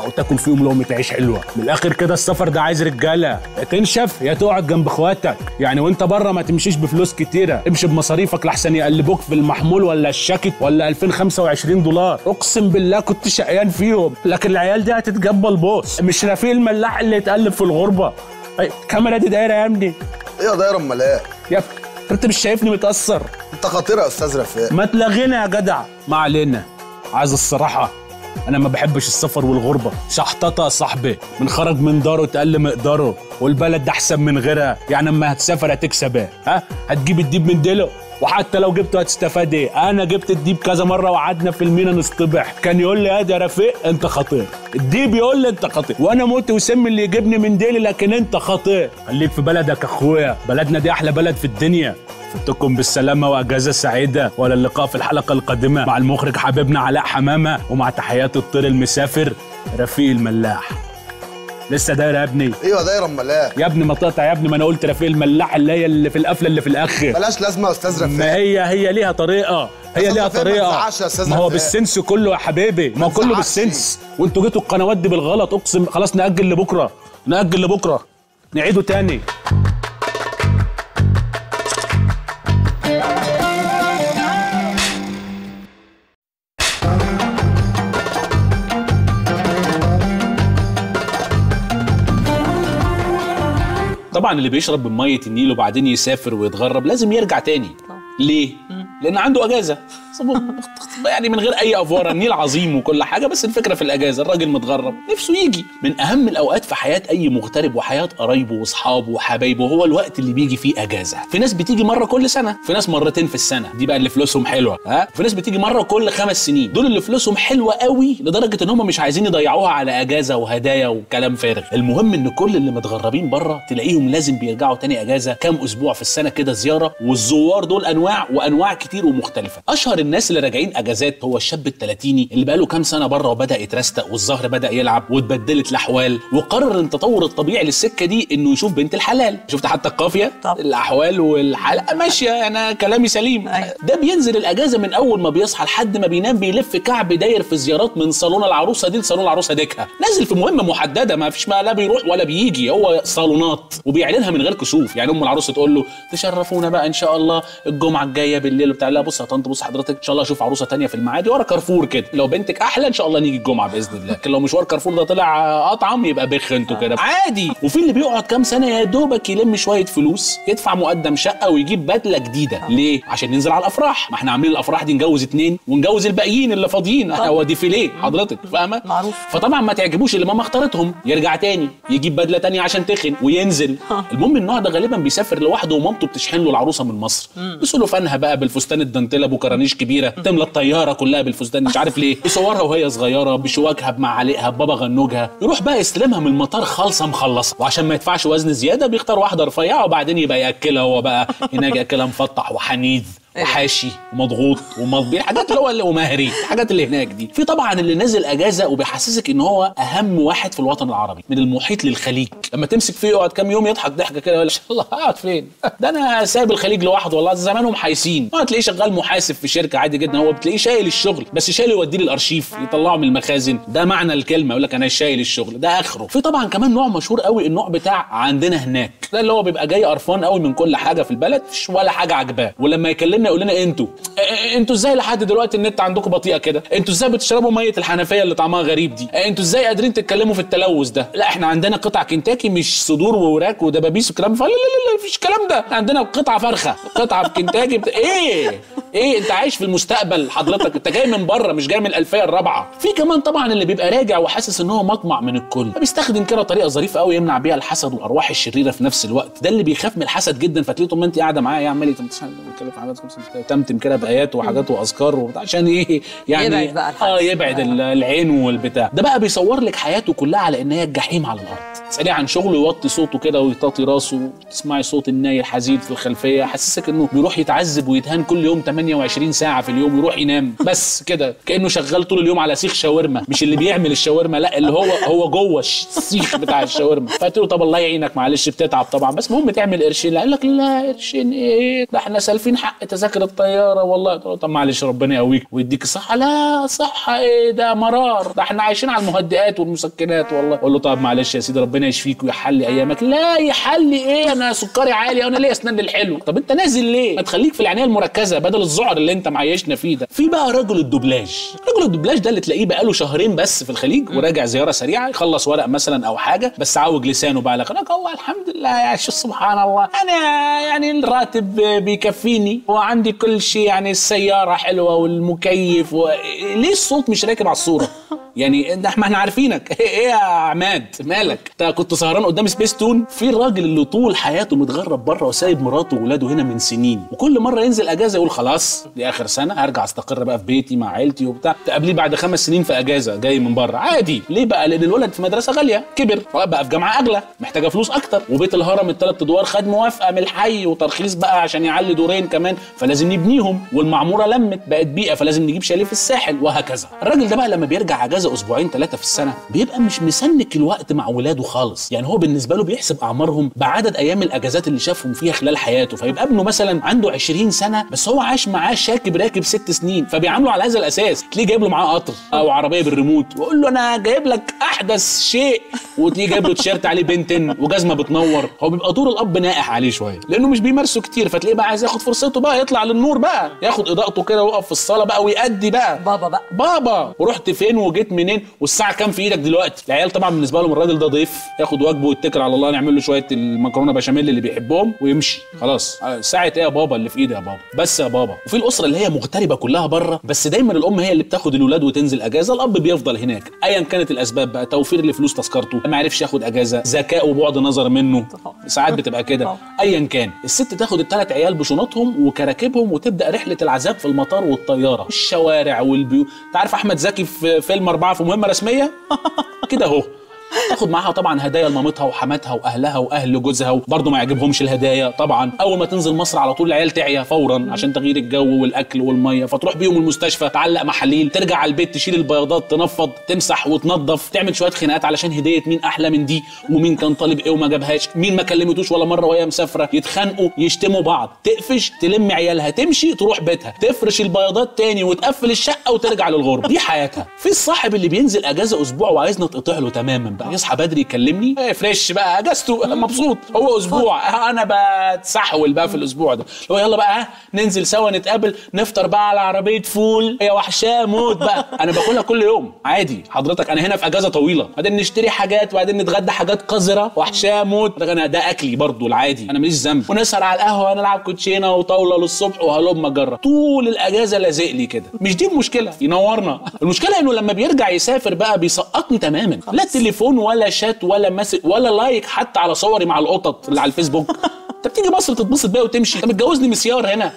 او تاكل فيهم لقمه عيش حلوه. من الاخر كده السفر ده عايز رجاله، يا تنشف يا تقعد جنب اخواتك. يعني وانت بره ما تمشيش بفلوس كتيره، امشي بمصاريفك لحسن يقلبوك في المحمول ولا الشاكت ولا ألفين وخمسة وعشرين دولار، اقسم بالله كنت شقيان فيهم، لكن العيال دي هتتجبى البوس، مش رفيق الملاح اللي يتقلب في الغربه. الكاميرا دي دايره يا ابني، ايه يا دايره امال ايه؟ يا انت مش شايفني متاثر؟ انت خطير يا استاذ رفيق، ما تلغينا يا جدع. ما علينا، عايز الصراحه أنا ما بحبش السفر والغربة، شحططة يا صاحبي، من خرج من داره تقل مقداره، والبلد ده أحسن من غيرها، يعني أما هتسافر هتكسب إيه؟ ها؟ هتجيب الديب من ديله؟ وحتى لو جبته هتستفاد إيه؟ أنا جبت الديب كذا مرة وقعدنا في المينا نصطبح، كان يقول لي هادي يا رفيق أنت خطير، الديب يقول لي أنت خطير، وأنا موت وسم اللي يجيبني من ديلي، لكن أنت خطير، خليك في بلدك أخويا، بلدنا دي أحلى بلد في الدنيا. فتكم بالسلامة وأجازة سعيدة، ولا اللقاء في الحلقة القادمة مع المخرج حبيبنا علاء حمامة، ومع تحيات الطير المسافر رفيق الملاح. لسه دايرة يا ابني؟ ايوه دايرة امال ايه؟ يا ابني ما تقطع يا ابني، ما انا قلت رفيق الملاح اللي هي اللي في القفلة اللي في الآخر. بلاش لازمة يا أستاذ رفيق. ما هي هي ليها طريقة، هي ليها طريقه، ما هو بالسنس كله يا حبيبي، ما هو كله بالسنس، وانتوا جيتوا القنوات دي بالغلط أقسم. خلاص نأجل لبكرة، نأجل لبكرة، نعيده تاني. طبعا اللي بيشرب من ميه النيل وبعدين يسافر ويتغرب لازم يرجع تاني. ليه؟ لان عنده اجازه يعني من غير اي افوره، النيل عظيم وكل حاجه، بس الفكره في الاجازه، الراجل متغرب نفسه يجي. من اهم الاوقات في حياه اي مغترب وحياه قرايبه واصحابه وحبايبه هو الوقت اللي بيجي فيه اجازه. في ناس بتيجي مره كل سنه، في ناس مرتين في السنه، دي بقى اللي فلوسهم حلوه، ها، في ناس بتيجي مره كل خمس سنين، دول اللي فلوسهم حلوه قوي لدرجه ان هم مش عايزين يضيعوها على اجازه وهدايا وكلام فارغ. المهم ان كل اللي متغربين بره تلاقيهم لازم بيرجعوا تاني اجازه كام اسبوع في السنه كده زياره، والزوار دول انواع وانواع كتير ومختلفه. اشهر الناس اللي راجعين اجازات هو الشاب التلاتيني اللي بقاله كام سنه بره وبدا يترستق والظهر بدا يلعب واتبدلت الاحوال، وقرر ان التطور الطبيعي للسكه دي انه يشوف بنت الحلال. شفت حتى القافيه، طب. الاحوال والحلقه ماشيه، انا كلامي سليم. أي. ده بينزل الاجازه من اول ما بيصحى لحد ما بينام، بيلف كعب داير في زيارات من صالون العروسه دي لصالون العروسه ديكها، نازل في مهمه محدده، ما فيش ما لا بيروح ولا بيجي، هو صالونات وبيعلنها من غير كسوف. يعني ام العروسه تقول له تشرفونا بقى ان شاء الله الجمعه الجايه بالليل وبتاع، لا بص يا طنط بص حضرتك ان شاء الله اشوف عروسه ثانيه في الميعاد ورا كارفور كده، لو بنتك احلى ان شاء الله نيجي الجمعه باذن الله، لكن لو مشوار كارفور ده طلع اطعم يبقى بخ انتوا كده عادي. وفي اللي بيقعد كام سنه يا دوبك يلم شويه فلوس يدفع مقدم شقه ويجيب بدله جديده. ليه؟ عشان ننزل على الافراح، ما احنا عاملين الافراح دي نجوز اتنين ونجوز الباقيين اللي فاضيين، هو ديفيليه حضرتك فاهمه معروف. فطبعا ما تعجبوش اللي ماما اختارتهم، يرجع تاني يجيب بدله ثانيه عشان تخن وينزل. المهم النوع ده غالبا بيسافر لوحده ومامته بتشحن له العروسه من مصر بسلوفانها بقى بالفستان الدانتيلا بكرانيش كبيره، تملى الطياره كلها بالفستان مش عارف ليه، يصورها وهي صغيره بشواكها بمعالقها ببابا غنوجها، يروح بقى يستلمها من المطار خالصه مخلصه، وعشان ما يدفعش وزن زياده بيختار واحده رفيعه وبعدين يبقى ياكلها هو بقى هناك، ياكلها مفطح وحنيذ وحاشي ومضغوط ومضبي، حاجات اللي هو اللي ومهري، الحاجات اللي هناك دي. في طبعا اللي نازل اجازه وبيحسسك ان هو اهم واحد في الوطن العربي من المحيط للخليج، لما تمسك فيه يقعد كام يوم يضحك ضحكه كده يقول ان شاء الله هقعد فين؟ ده انا سايب الخليج لوحده والله زمانهم حايسين، ما تلاقيه شغال محاسب في شركه عادي جدا، هو بتلاقيه شايل الشغل بس شايله يوديه للارشيف يطلعه من المخازن، ده معنى الكلمه يقول لك انا شايل الشغل، ده اخره. في طبعا كمان نوع مشهور قوي، النوع بتاع عندنا هناك، ده اللي هو بيبقى جاي قرفان قوي من كل حاجه في البلد ولا حاجه عجباه، ولما يكلمنا يقول لنا انتوا انتوا ازاي لحد دلوقتي النت عندكم بطيئه كده؟ انتوا ازاي بتشربوا ميه الحنفيه اللي طعمها غريب دي؟ انتوا ازاي قادرين تتكلموا في التلوث ده؟ لا احنا عندنا قطع كنتاكي مش صدور ووراك ودبابيس وكلام، فلا لا لا مفيش الكلام ده، عندنا قطعه فرخه، قطعه في كنتاكي بت... ايه؟ ايه انت عايش في المستقبل حضرتك، انت جاي من بره مش جاي من الالفيه الرابعه. في كمان طبعا اللي بيبقى راجع وحاسس ان هو مطمع من الكل، بيستخدم كده طريقه ظريفه قوي يمنع بيها الحسد والارواح الشريره في نفس الوقت، ده اللي بيخاف من الحسد جدا، فتلاقيه ما انت قاعده معايا عمال تمتم كده بايات وحاجات واذكار وبتاع عشان ايه يعني يبعد بقى اه يبعد العين والبتاع ده، بقى بيصور لك حياته كلها على ان هي الجحيم على الارض. تساليه عن شغله يوطي صوته كده ويطاطي راسه، تسمعي صوت الناي الحزين في الخلفيه، حسسك انه بيروح يتعذب ويتهان كل يوم تمنية وعشرين ساعه في اليوم، يروح ينام بس كده كانه شغال طول اليوم على سيخ شاورما، مش اللي بيعمل الشاورما لا اللي هو هو جوه السيخ بتاع الشاورما. فقلت له طب الله يعينك معلش بتتعب طبعا بس المهم تعمل قرشين، قال لك لا قرشين ايه ده احنا سالفين حق تذاكر الطياره والله. قلت له طب معلش ربنا يقويك ويديك الصحه، لا صحه ايه ده مرار، ده احنا عايشين على المهدئات والمسكنات والله. اقول له طب معلش يا سيدي ربنا يشفيك ويحلي ايامك، لا يحلي ايه انا سكري عالي وانا ليا اسنان الحلو، طب انت نازل ليه؟ ما تخليك في العنايه المركزه بدل الذعر اللي انت معيشنا فيه ده. في بقى رجل الدوبلاج، رجل الدوبلاج ده اللي تلاقيه بقاله شهرين بس في الخليج وراجع زياره سريعه، يخلص ورق مثلا او حاجه بس عوج لسانه بقى على قناك والله الحمد لله يا شو سبحان الله انا يعني الراتب بيكفيني وعندي كل شيء يعني السياره حلوه والمكيف و... ليه الصوت مش راكب على الصوره؟ يعني ده احنا عارفينك ايه يا عماد مالك؟ انت كنت سهران قدام سبيستون. في الراجل اللي طول حياته متغرب بره وسايب مراته واولاده هنا من سنين، وكل مره ينزل اجازه يقول خلاص دي اخر سنه هرجع استقر بقى في بيتي مع عيلتي وبتاع، تقابليه بعد خمس سنين في اجازه جاي من بره عادي. ليه بقى؟ لان الولد في مدرسه غاليه، كبر بقى في جامعه اغلى محتاجه فلوس اكتر، وبيت الهرم الثلاث ادوار خد موافقه من الحي وترخيص بقى عشان يعلي دورين كمان فلازم نبنيهم، والمعموره لمت بقت بيئه فلازم نجيب شاليه في الساحل وهكذا. الراجل ده بقى لما بيرجع اجازه اسبوعين ثلاثه في السنه بيبقى مش مسنك الوقت مع ولاده خالص، يعني هو بالنسبه له بيحسب اعمارهم بعدد ايام الاجازات اللي شافهم فيها خلال حياته، فيبقى ابنه مثلا عنده عشرين سنه بس هو عاش معاه شاكب راكب ست سنين، فبيعامله على هذا الاساس. تلاقيه جايب له معاه قطر او عربيه بالريموت ويقول له انا جايب لك احدث شيء، وتلاقيه جايب له تيشيرت عليه بنتن وجزمه بتنور. هو بيبقى دور الاب نائح عليه شويه لانه مش بيمارسه كتير، فتلاقيه بقى عايز ياخد فرصته بقى يطلع للنور بقى ياخد اضاءته كده ويقف في الصاله بقى ويأدي بقى بابا بقى بابا ورحت فين وجيت جيت منين والساعه كام في ايدك دلوقتي؟ العيال طبعا بالنسبه لهم الراجل ده ضيف، ياخد واجبه ويتكل على الله، نعمل له شويه المكرونه بشاميل اللي بيحبهم ويمشي خلاص. ساعه ايه يا بابا اللي في ايدي يا بابا، بس يا بابا. وفي الاسره اللي هي مغتربه كلها بره، بس دايما الام هي اللي بتاخد الولاد وتنزل اجازه، الاب بيفضل هناك ايا كانت الاسباب بقى، توفير لفلوس تذكرته، ما عرفش ياخد اجازه، ذكاء وبعد نظر منه، ساعات بتبقى كده ايا كان. الست تاخد الثلاث عيال بشنطهم وكراكبهم وتبدا رحله العذاب في المطار والطياره والشوارع والبيوت. تعرف احمد زكي في فيلم أربعة في مهمه رسميه كده اهو. تاخد معاها طبعا هدايا لمامتها وحماتها واهلها واهل جوزها، برضه ما يعجبهمش الهدايا طبعا. اول ما تنزل مصر على طول العيال تعيا فورا عشان تغيير الجو والاكل والميه، فتروح بيهم المستشفى، تعلق محاليل، ترجع على البيت تشيل البياضات، تنفض، تمسح وتنظف، تعمل شويه خناقات علشان هديه مين احلى من دي ومين كان طالب ايه وما جابهاش، مين ما كلمتوش ولا مره وهي مسافره، يتخانقوا، يشتموا بعض، تقفش، تلم عيالها، تمشي تروح بيتها، تفرش البياضات تاني وتقفل الشقه وترجع للغربه. دي حياتها. في الصاحب اللي بينزل اجازه اسبوع وعايزنا تقطع له تماما، يصحى بدري يكلمني ايه فريش بقى اجازته مبسوط، هو اسبوع انا بتسحول بقى في الاسبوع ده، هو يلا بقى ننزل سوا نتقابل نفطر بقى على عربيه فول يا وحشاه موت بقى، انا باكلها كل يوم عادي حضرتك، انا هنا في اجازه طويله، بعدين نشتري حاجات وبعدين نتغدى حاجات قذره وحشاه موت، انا ده اكلي برضو العادي، انا ماليش ذنب، ونسهر على القهوه نلعب كوتشينه وطاوله للصبح وهلم اجرب طول الاجازه لازق لي كده. مش دي المشكله، ينورنا. المشكله انه لما بيرجع يسافر بقى بيسقطني تماما، لا تليفون ولا شات ولا مسج ولا لايك حتى على صوري مع القطط اللي على الفيسبوك. انت بتيجي مصر تتبسط بيها وتمشي، انت متجوزني مسيار هنا،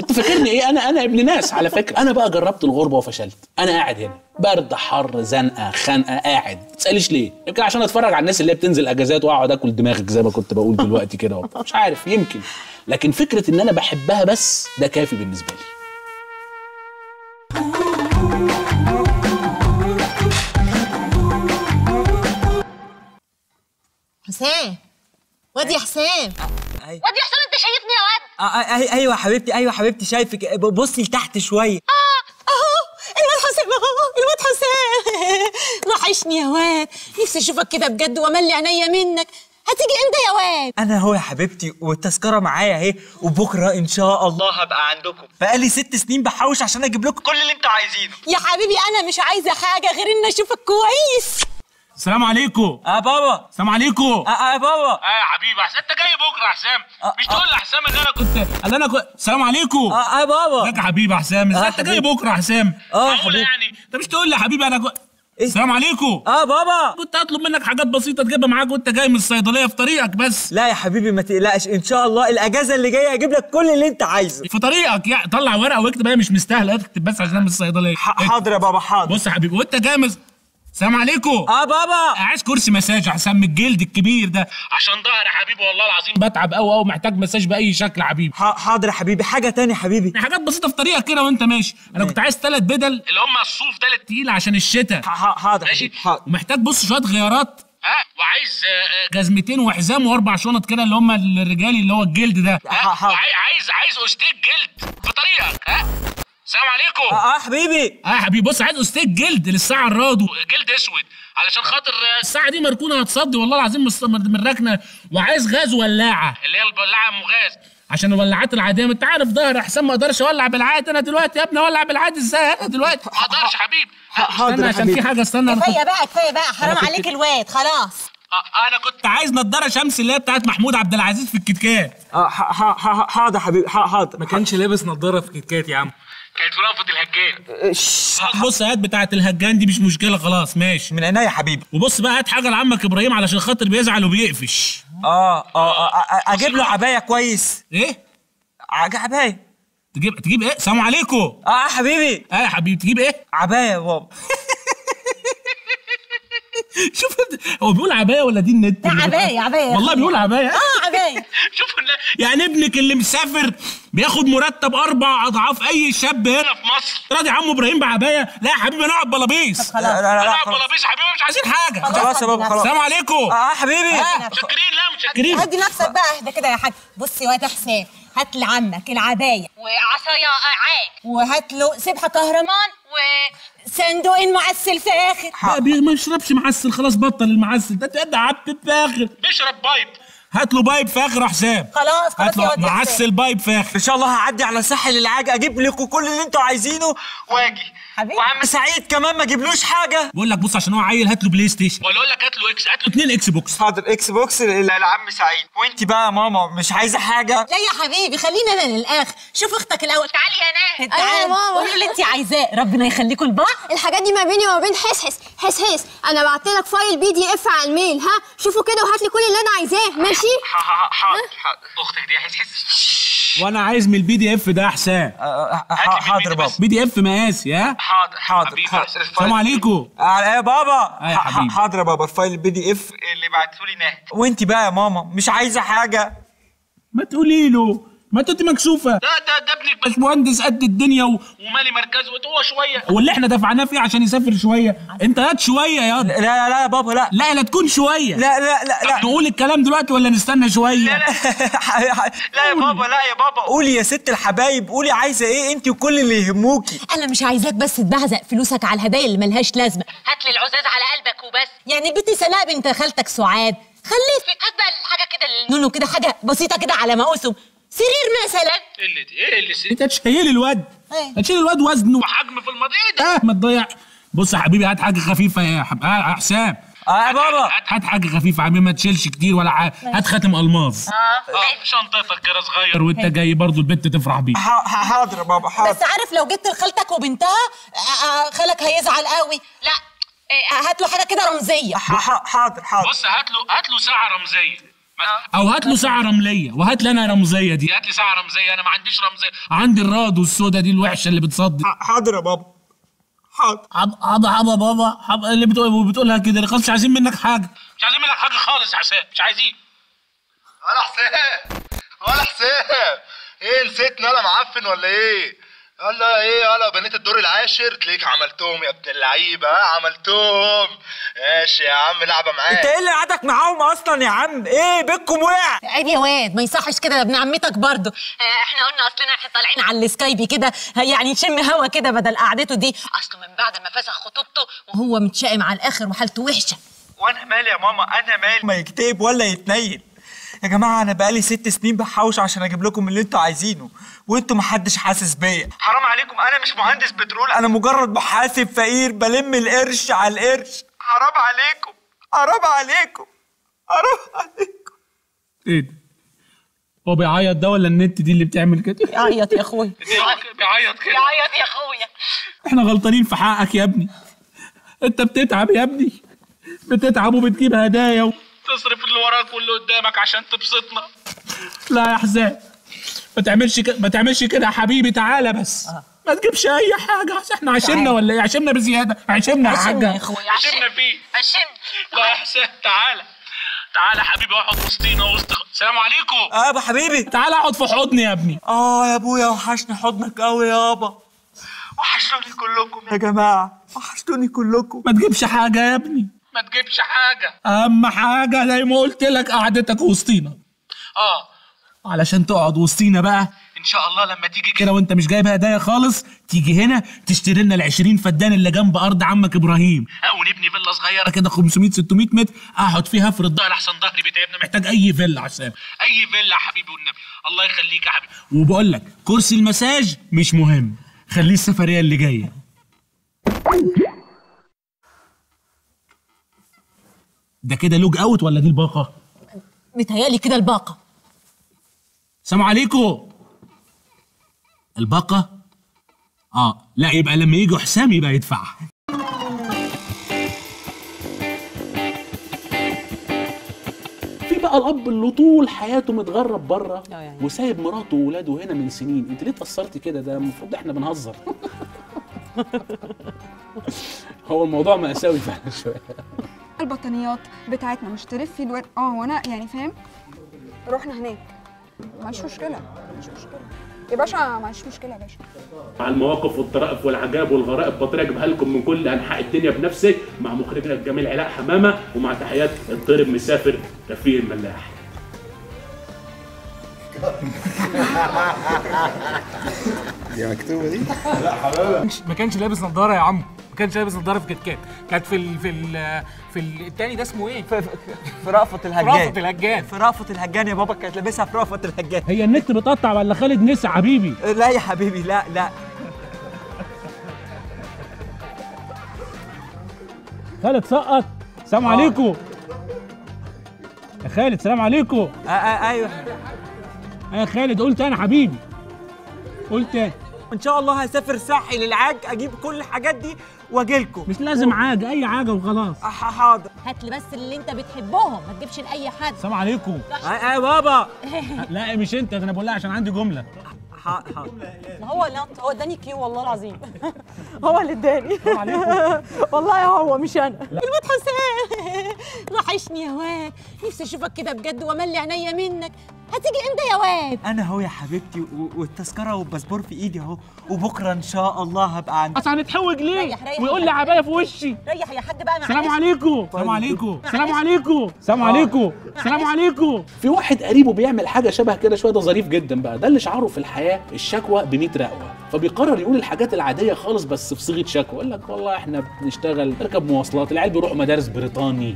انت فاكرني ايه؟ انا انا ابن ناس على فكره. انا بقى جربت الغربه وفشلت، انا قاعد هنا برد حر زنقه خانقه قاعد، ما تساليش ليه، يمكن عشان اتفرج على الناس اللي هي بتنزل اجازات واقعد اكل دماغك زي ما كنت بقول دلوقتي كده، مش عارف يمكن، لكن فكره ان انا بحبها بس ده كافي بالنسبه لي. حسام، واد يا حسام، واد يا حسام، انت شايفني يا واد؟ اه ايوه حبيبتي، ايوه حبيبتي شايفك، بصي لتحت شويه. اه اهو الواد حسام، اهو الواد حسام، وحشني يا واد، نفسي اشوفك كده بجد واملي عينيا منك. هتيجي امتى يا واد؟ انا اهو يا حبيبتي والتذكره معايا اهي، وبكره ان شاء الله هبقى عندكم، بقالي ست سنين بحوش عشان اجيب لكم كل اللي انتوا عايزينه. يا حبيبي انا مش عايزه حاجه غير ان اشوفك كويس. السلام عليكم. اه بابا. السلام عليكم. اه اه بابا. اه يا حبيبي حسام، انت جاي بكره يا حسام، مش تقول لي حسام ان انا كنت ان انا كنت السلام عليكم. اه اه بابا. ازيك يا حبيبي يا حسام؟ ازاي انت جاي بكره يا حسام؟ اه معقوله يعني؟ انت مش تقول لي يا حبيبي انا كنت السلام عليكم. اه بابا. كنت هطلب منك حاجات بسيطه تجيبها معاك وانت جاي من الصيدليه في طريقك بس. لا يا حبيبي ما تقلقش، ان شاء الله الاجازه اللي جايه هجيب لك كل اللي انت عايزه. في طريقك يعني، طلع ورقه واكتب، هي مش مستاهله اكتب بس عشان من الصيدليه. حاضر يا بابا حاضر. بص يا حبيبي وانت جاي من السلام عليكم. اه بابا. عايز كرسي مساج يا حسام من الجلد الكبير ده عشان ظهري يا حبيبي والله العظيم بتعب قوي قوي، محتاج مساج باي شكل يا حبيبي. حاضر يا حبيبي. حاجه تاني يا حبيبي؟ حاجات بسيطه في طريقك كده وانت ماشي. انا كنت عايز ثلاث بدل اللي هم الصوف ده التقيل عشان الشتاء. حاضر ماشي. ومحتاج بص شويه غيارات. اه وعايز جزمتين وحزام واربع شنط كده اللي هم الرجالي اللي هو الجلد ده. حاضر. عايز عايز قشتين جلد في طريقك. ها السلام عليكم. اه حبيبي. اه حبيبي بص، عايز استيك جلد للساعه الرادو، جلد اسود علشان خاطر الساعه دي مركونه هتصدي والله العظيم من ركنه، وعايز غاز ولاعه اللي هي الولاعه ام غاز عشان الولاعات العاديه، ما انت عارف ظهر يا حسام ما اقدرش اولع بالعادي انا دلوقتي يا ابني، اولع بالعادي ازاي انا دلوقتي؟ ما اقدرش حبيبي. حاضر عشان في حاجه، استنى كفايه بقى كفايه بقى حرام عليك الواد خلاص. آه انا كنت عايز نضاره شمس اللي هي بتاعت محمود عبد العزيز في الكيت كات. اه حاضر حبيبي حاضر. ما كانش لابس نضاره في كيت كات يا عم، كانت رأفت الهجان. بص هات بتاعة الهجان دي مش مشكلة خلاص ماشي. من عينيا يا حبيبي. وبص بقى هات حاجة لعمك إبراهيم علشان خاطر بيزعل وبيقفش. آه آه, آه أجيب له عباية كويس. إيه؟ عباية. تجيب تجيب إيه؟ السلام عليكم. آه يا حبيبي. آه يا حبيبي تجيب إيه؟ عباية يا بابا. شوف هو بيقول عبايه ولا دي النت؟ لا عبايه عبايه والله بيقول عبايه. اه عبايه. شوف يعني ابنك اللي مسافر بياخد مرتب اربع اضعاف اي شاب هنا في مصر، راضي عمو ابراهيم بعبايه؟ لا يا حبيبي انا اقعد بلابيس. لا لا لا اقعد بلابيس يا حبيبي، مش عايزين حاجه خلاص يا بابا خلاص. السلام عليكم. اه حبيبي شاكرين. لا مش شاكرين. هدي نفسك بقى، اهدى كده يا حاج. بص يا واد حسام هات لعمك العبايه وعصايا عاج، وهات له سبحه كهرمان و صندوق معسل فاخر. ما بيشربش معسل خلاص، بطل المعسل ده، تقعد عبد فاخر بيشرب بايب. هات له بايب فاخر حساب. خلاص خلاص يا واد معسل بايب فاخر. ان شاء الله هعدي على ساحل العاج اجيب لكم كل اللي انتوا عايزينه واجي. حبيبي وعم سعيد كمان ما جبلوش حاجه. بقول لك بص عشان هو عيل هات له بلاي ستيشن. ولا اقول لك هات له اكس هات له اتنين اكس بوكس. حاضر اكس بوكس لعم سعيد. وانت بقى يا ماما مش عايزه حاجه؟ لا يا حبيبي خلينا انا للاخر. شوف اختك الاول. تعالي يا ناهد. تعالي يا ماما قولي اللي انت عايزاه ربنا يخليكم لبعض. الحاجات دي ما بيني وما بين حسحس حسحس. انا بعت لك فايل بي دي اف على الميل ها شوفوا كده وهات لي كل اللي انا عايزاه ماشي. حاضر حاضر اختك دي هتحس وانا عايز من البي دي اف ده احسان. حاضر بابا بي دي اف مقاسي ها. حاضر حاضر السلام عليكم. على ايه بابا؟ حاضر يا بابا الفايل البي دي اف اللي بعته لي ناهد. وانت بقى يا ماما مش عايزه حاجه؟ ما تقولي له ما انت مكسوفه. ده ده ده ابنك باشمهندس قد الدنيا و... ومالي مركزه وهو شويه واللي احنا دفعناه فيه عشان يسافر شويه. انت هات شويه يا لا لا لا يا بابا لا لا لا تكون شويه. لا لا لا لا تقول الكلام دلوقتي ولا نستنى شويه؟ لا لا لا يا بابا لا يا بابا قولي يا ست الحبايب قولي عايزه ايه انت وكل اللي يهموكي. انا مش عايزاك بس تبهزق فلوسك على الهدايا اللي ملهاش لازمه. هات لي العزاز على قلبك وبس. يعني بنتي سلاء بنت خالتك سعاد خليك في قلبك حاجه كده نونو كده حاجه بسيطه كده على مقاسهم سرير مثلا. ايه اللي دي؟ ايه اللي سرير؟ انت هتشيل الواد. ايه؟ هتشيل الواد وزنه وحجم في المضيق. ايه ده؟ اه ما تضيع. بص يا حبيبي هات حاجه خفيفه يا حب... اه حسام. اه يا بابا هات حاجه خفيفه يا حبيبي ما تشيلش كتير ولا حاجه. هات خاتم الماظ. اه اه شنطتك كده صغير وانت جاي برضه البت تفرح بيه. حاضر يا بابا حاضر. بس عارف لو جبت لخالتك وبنتها خالك هيزعل قوي. لا هات له حاجه كده رمزيه. حاضر حاضر. بص هات له هات له ساعه رمزيه. او هات له ساعه رمليه وهات لي انا رمزيه دي. هات لي ساعه رمزيه انا ما عنديش رمزيه. عندي الرادو السودا دي الوحشه اللي بتصدي. حاضر يا بابا حاضر. حاضر حاضر بابا حب... اللي بتقول... بتقولها كده خالص مش عايزين منك حاجه. مش عايزين منك حاجه خالص يا حسام مش عايزين. ولا حسام ولا حسام ايه نسيتني انا معفن ولا ايه؟ يلا ايه يلا بنيت الدور العاشر تلاقيك عملتهم يا ابن اللعيبه. عملتهم ماشي يا عم لعبه معاك. انت ايه اللي قعدك معاهم اصلا يا عم؟ ايه بيتكم وقع؟ عيب يا واد ما يصحش كده يا ابن عمتك برضه. آه احنا قلنا اصلنا احنا طالعين على السكايبي كده يعني نشم هوا كده بدل قعدته دي. اصله من بعد ما فسخ خطوبته وهو متشائم على الاخر وحالته وحشه. وانا مالي يا ماما انا مالي. ما يكتئب ولا يتنيل يا جماعه. انا بقالي ست سنين بحوش عشان اجيب لكم اللي انتوا عايزينه وانتوا محدش حاسس بيا. حرام عليكم انا مش مهندس بترول انا مجرد محاسب فقير بلم القرش على القرش. حرام عليكم حرام عليكم حرام عليكم. ايه ده؟ هو بيعيط ده ولا النت دي اللي بتعمل كده؟ بيعيط يا اخويا بيعيط كده بيعيط يا اخويا. احنا غلطانين في حقك يا ابني. انت بتتعب يا ابني بتتعب وبتجيب هدايا و... تصرف اللي وراك واللي قدامك عشان تبسطنا. لا يا حسام ما تعملش كده ما تعملش كده يا حبيبي. تعالى بس آه. ما تجيبش اي حاجه احنا عشمنا ولا ايه؟ عشمنا بزياده عشمنا يا حاجه. عشمنا فيه عشمنا. لا يا حسام تعالى تعالى حبيبي اقعد وسطينا وسط. السلام عليكم. اه يا حبيبي تعالى اقعد في حضني يا ابني. اه يا ابويا وحشني حضنك قوي يابا. وحشتوني كلكم يا جماعه وحشتوني كلكم. ما تجيبش حاجه يا ابني ما تجيبش حاجة. أهم حاجة زي ما قلت لك قعدتك وسطينا. آه علشان تقعد وسطينا بقى إن شاء الله لما تيجي كده وأنت مش جايب هدايا خالص تيجي هنا تشتري لنا العشرين فدان اللي جنب أرض عمك إبراهيم ونبني فيلا صغيرة كده خمسمية ستمية متر أقعد فيها أفرد ظهري أحسن ظهري بيتعبنا. محتاج أي فيلا يا حسام أي فيلا يا حبيبي والنبي. الله يخليك يا حبيبي. وبقول لك كرسي المساج مش مهم خليه السفرية اللي جاية. ده كده لوج اوت ولا دي الباقه؟ متهيألي كده الباقه. السلام عليكم. الباقه؟ اه لا يبقى لما يجوا حسام يبقى يدفعها. في بقى الاب اللي طول حياته متغرب بره يعني. وسايب مراته وولاده هنا من سنين. انت ليه اتأثرتي كده؟ ده المفروض احنا بنهزر. هو الموضوع مأساوي فعلا شويه. البطانيات بتاعتنا مش ترفي الورد اه وانا يعني فاهم. رحنا هناك معلش مشكله مش مشكله يا باشا معلش مشكله يا باشا. مع المواقف والطرائف والعجائب والغرائب بطريقه اجيبها لكم من كل انحاء الدنيا بنفسي مع مخرجنا الجميل علاء حمامه ومع تحيات الضرب مسافر رفيق الملاح. دي مكتوبه دي؟ لا حلال. ما كانش لابس نظاره يا عم، ما كانش لابس نظاره في كيت كات، كانت في ال في ال في الثاني ده اسمه ايه؟ في, في رأفت الهجان. رأفت الهجان، في رأفت الهجان يا بابا، كانت لابسها في رأفت الهجان. هي النت بتقطع ولا خالد نسي حبيبي؟ لا يا حبيبي، لا لا خالد سقط. سلام عليكم يا خالد. سلام عليكم. ايوه يا خالد، قلت انا حبيبي، قلت انا ان شاء الله هسافر ساحل العاج اجيب كل الحاجات دي واجيلكم. مش لازم عاج، اي حاجه وخلاص. حاضر، هات لي بس اللي انت بتحبهم، ما تجيبش لاي حد. سلام عليكم. ايه يا بابا؟ لا مش انت، انا بقول لها عشان عندي جمله. حاضر. هو اللي هو اداني كيو والله العظيم. هو اللي اداني. سلام عليكم. والله هو مش انا. الواد حسام وحشني يا واد، نفسي اشوفك كده بجد واملي عينيا منك. هتيجي امتى يا واد؟ انا اهو يا حبيبتي، والتذكره والباسبور في ايدي اهو، وبكره ان شاء الله هبقى عندك. اصل هنتحوج ليه؟ ويقول لي عبايه في وشي. ريح يا حاج بقى. سلام عليكم. سلام عليكم. سلام عليكم. سلام عليكم. سلام عليكم. في واحد قريبه بيعمل حاجه شبه كده شويه، ده ظريف جدا بقى، ده اللي شعاره في الحياه الشكوى ب مية رقوه، فبيقرر يقول الحاجات العاديه خالص بس في صيغه شكوى. يقول لك والله احنا بنشتغل، نركب مواصلات، العيال بيروحوا مدارس بريطاني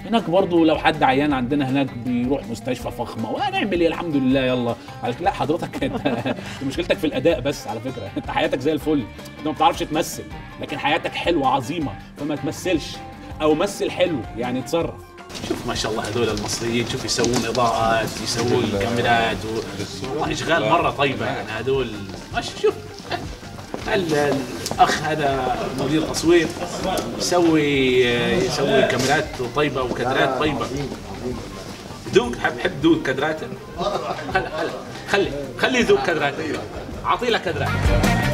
هناك، برضه لو حد عيان عندنا هناك بيروح مستشفى فخمه، وهنعمل ايه الحمد لله يلا. على لا حضرتك انت مشكلتك في الاداء بس، على فكره انت حياتك زي الفل، انت ما بتعرفش تمثل، لكن حياتك حلوه عظيمه، فما تمثلش او مثل حلو يعني، اتصرف. شوف ما شاء الله هذول المصريين، شوف يسوون اضاءات، يسوون كاميرات، والله اشغال مره طيبه يعني. هذول شوف الاخ هذا مدير تصوير يسوي يسوي كاميرات طيبه وكادرات طيبه. دوق، حب دوق كادراته، خلي خلي خلي دوق كادراته، اعطي له كادرات.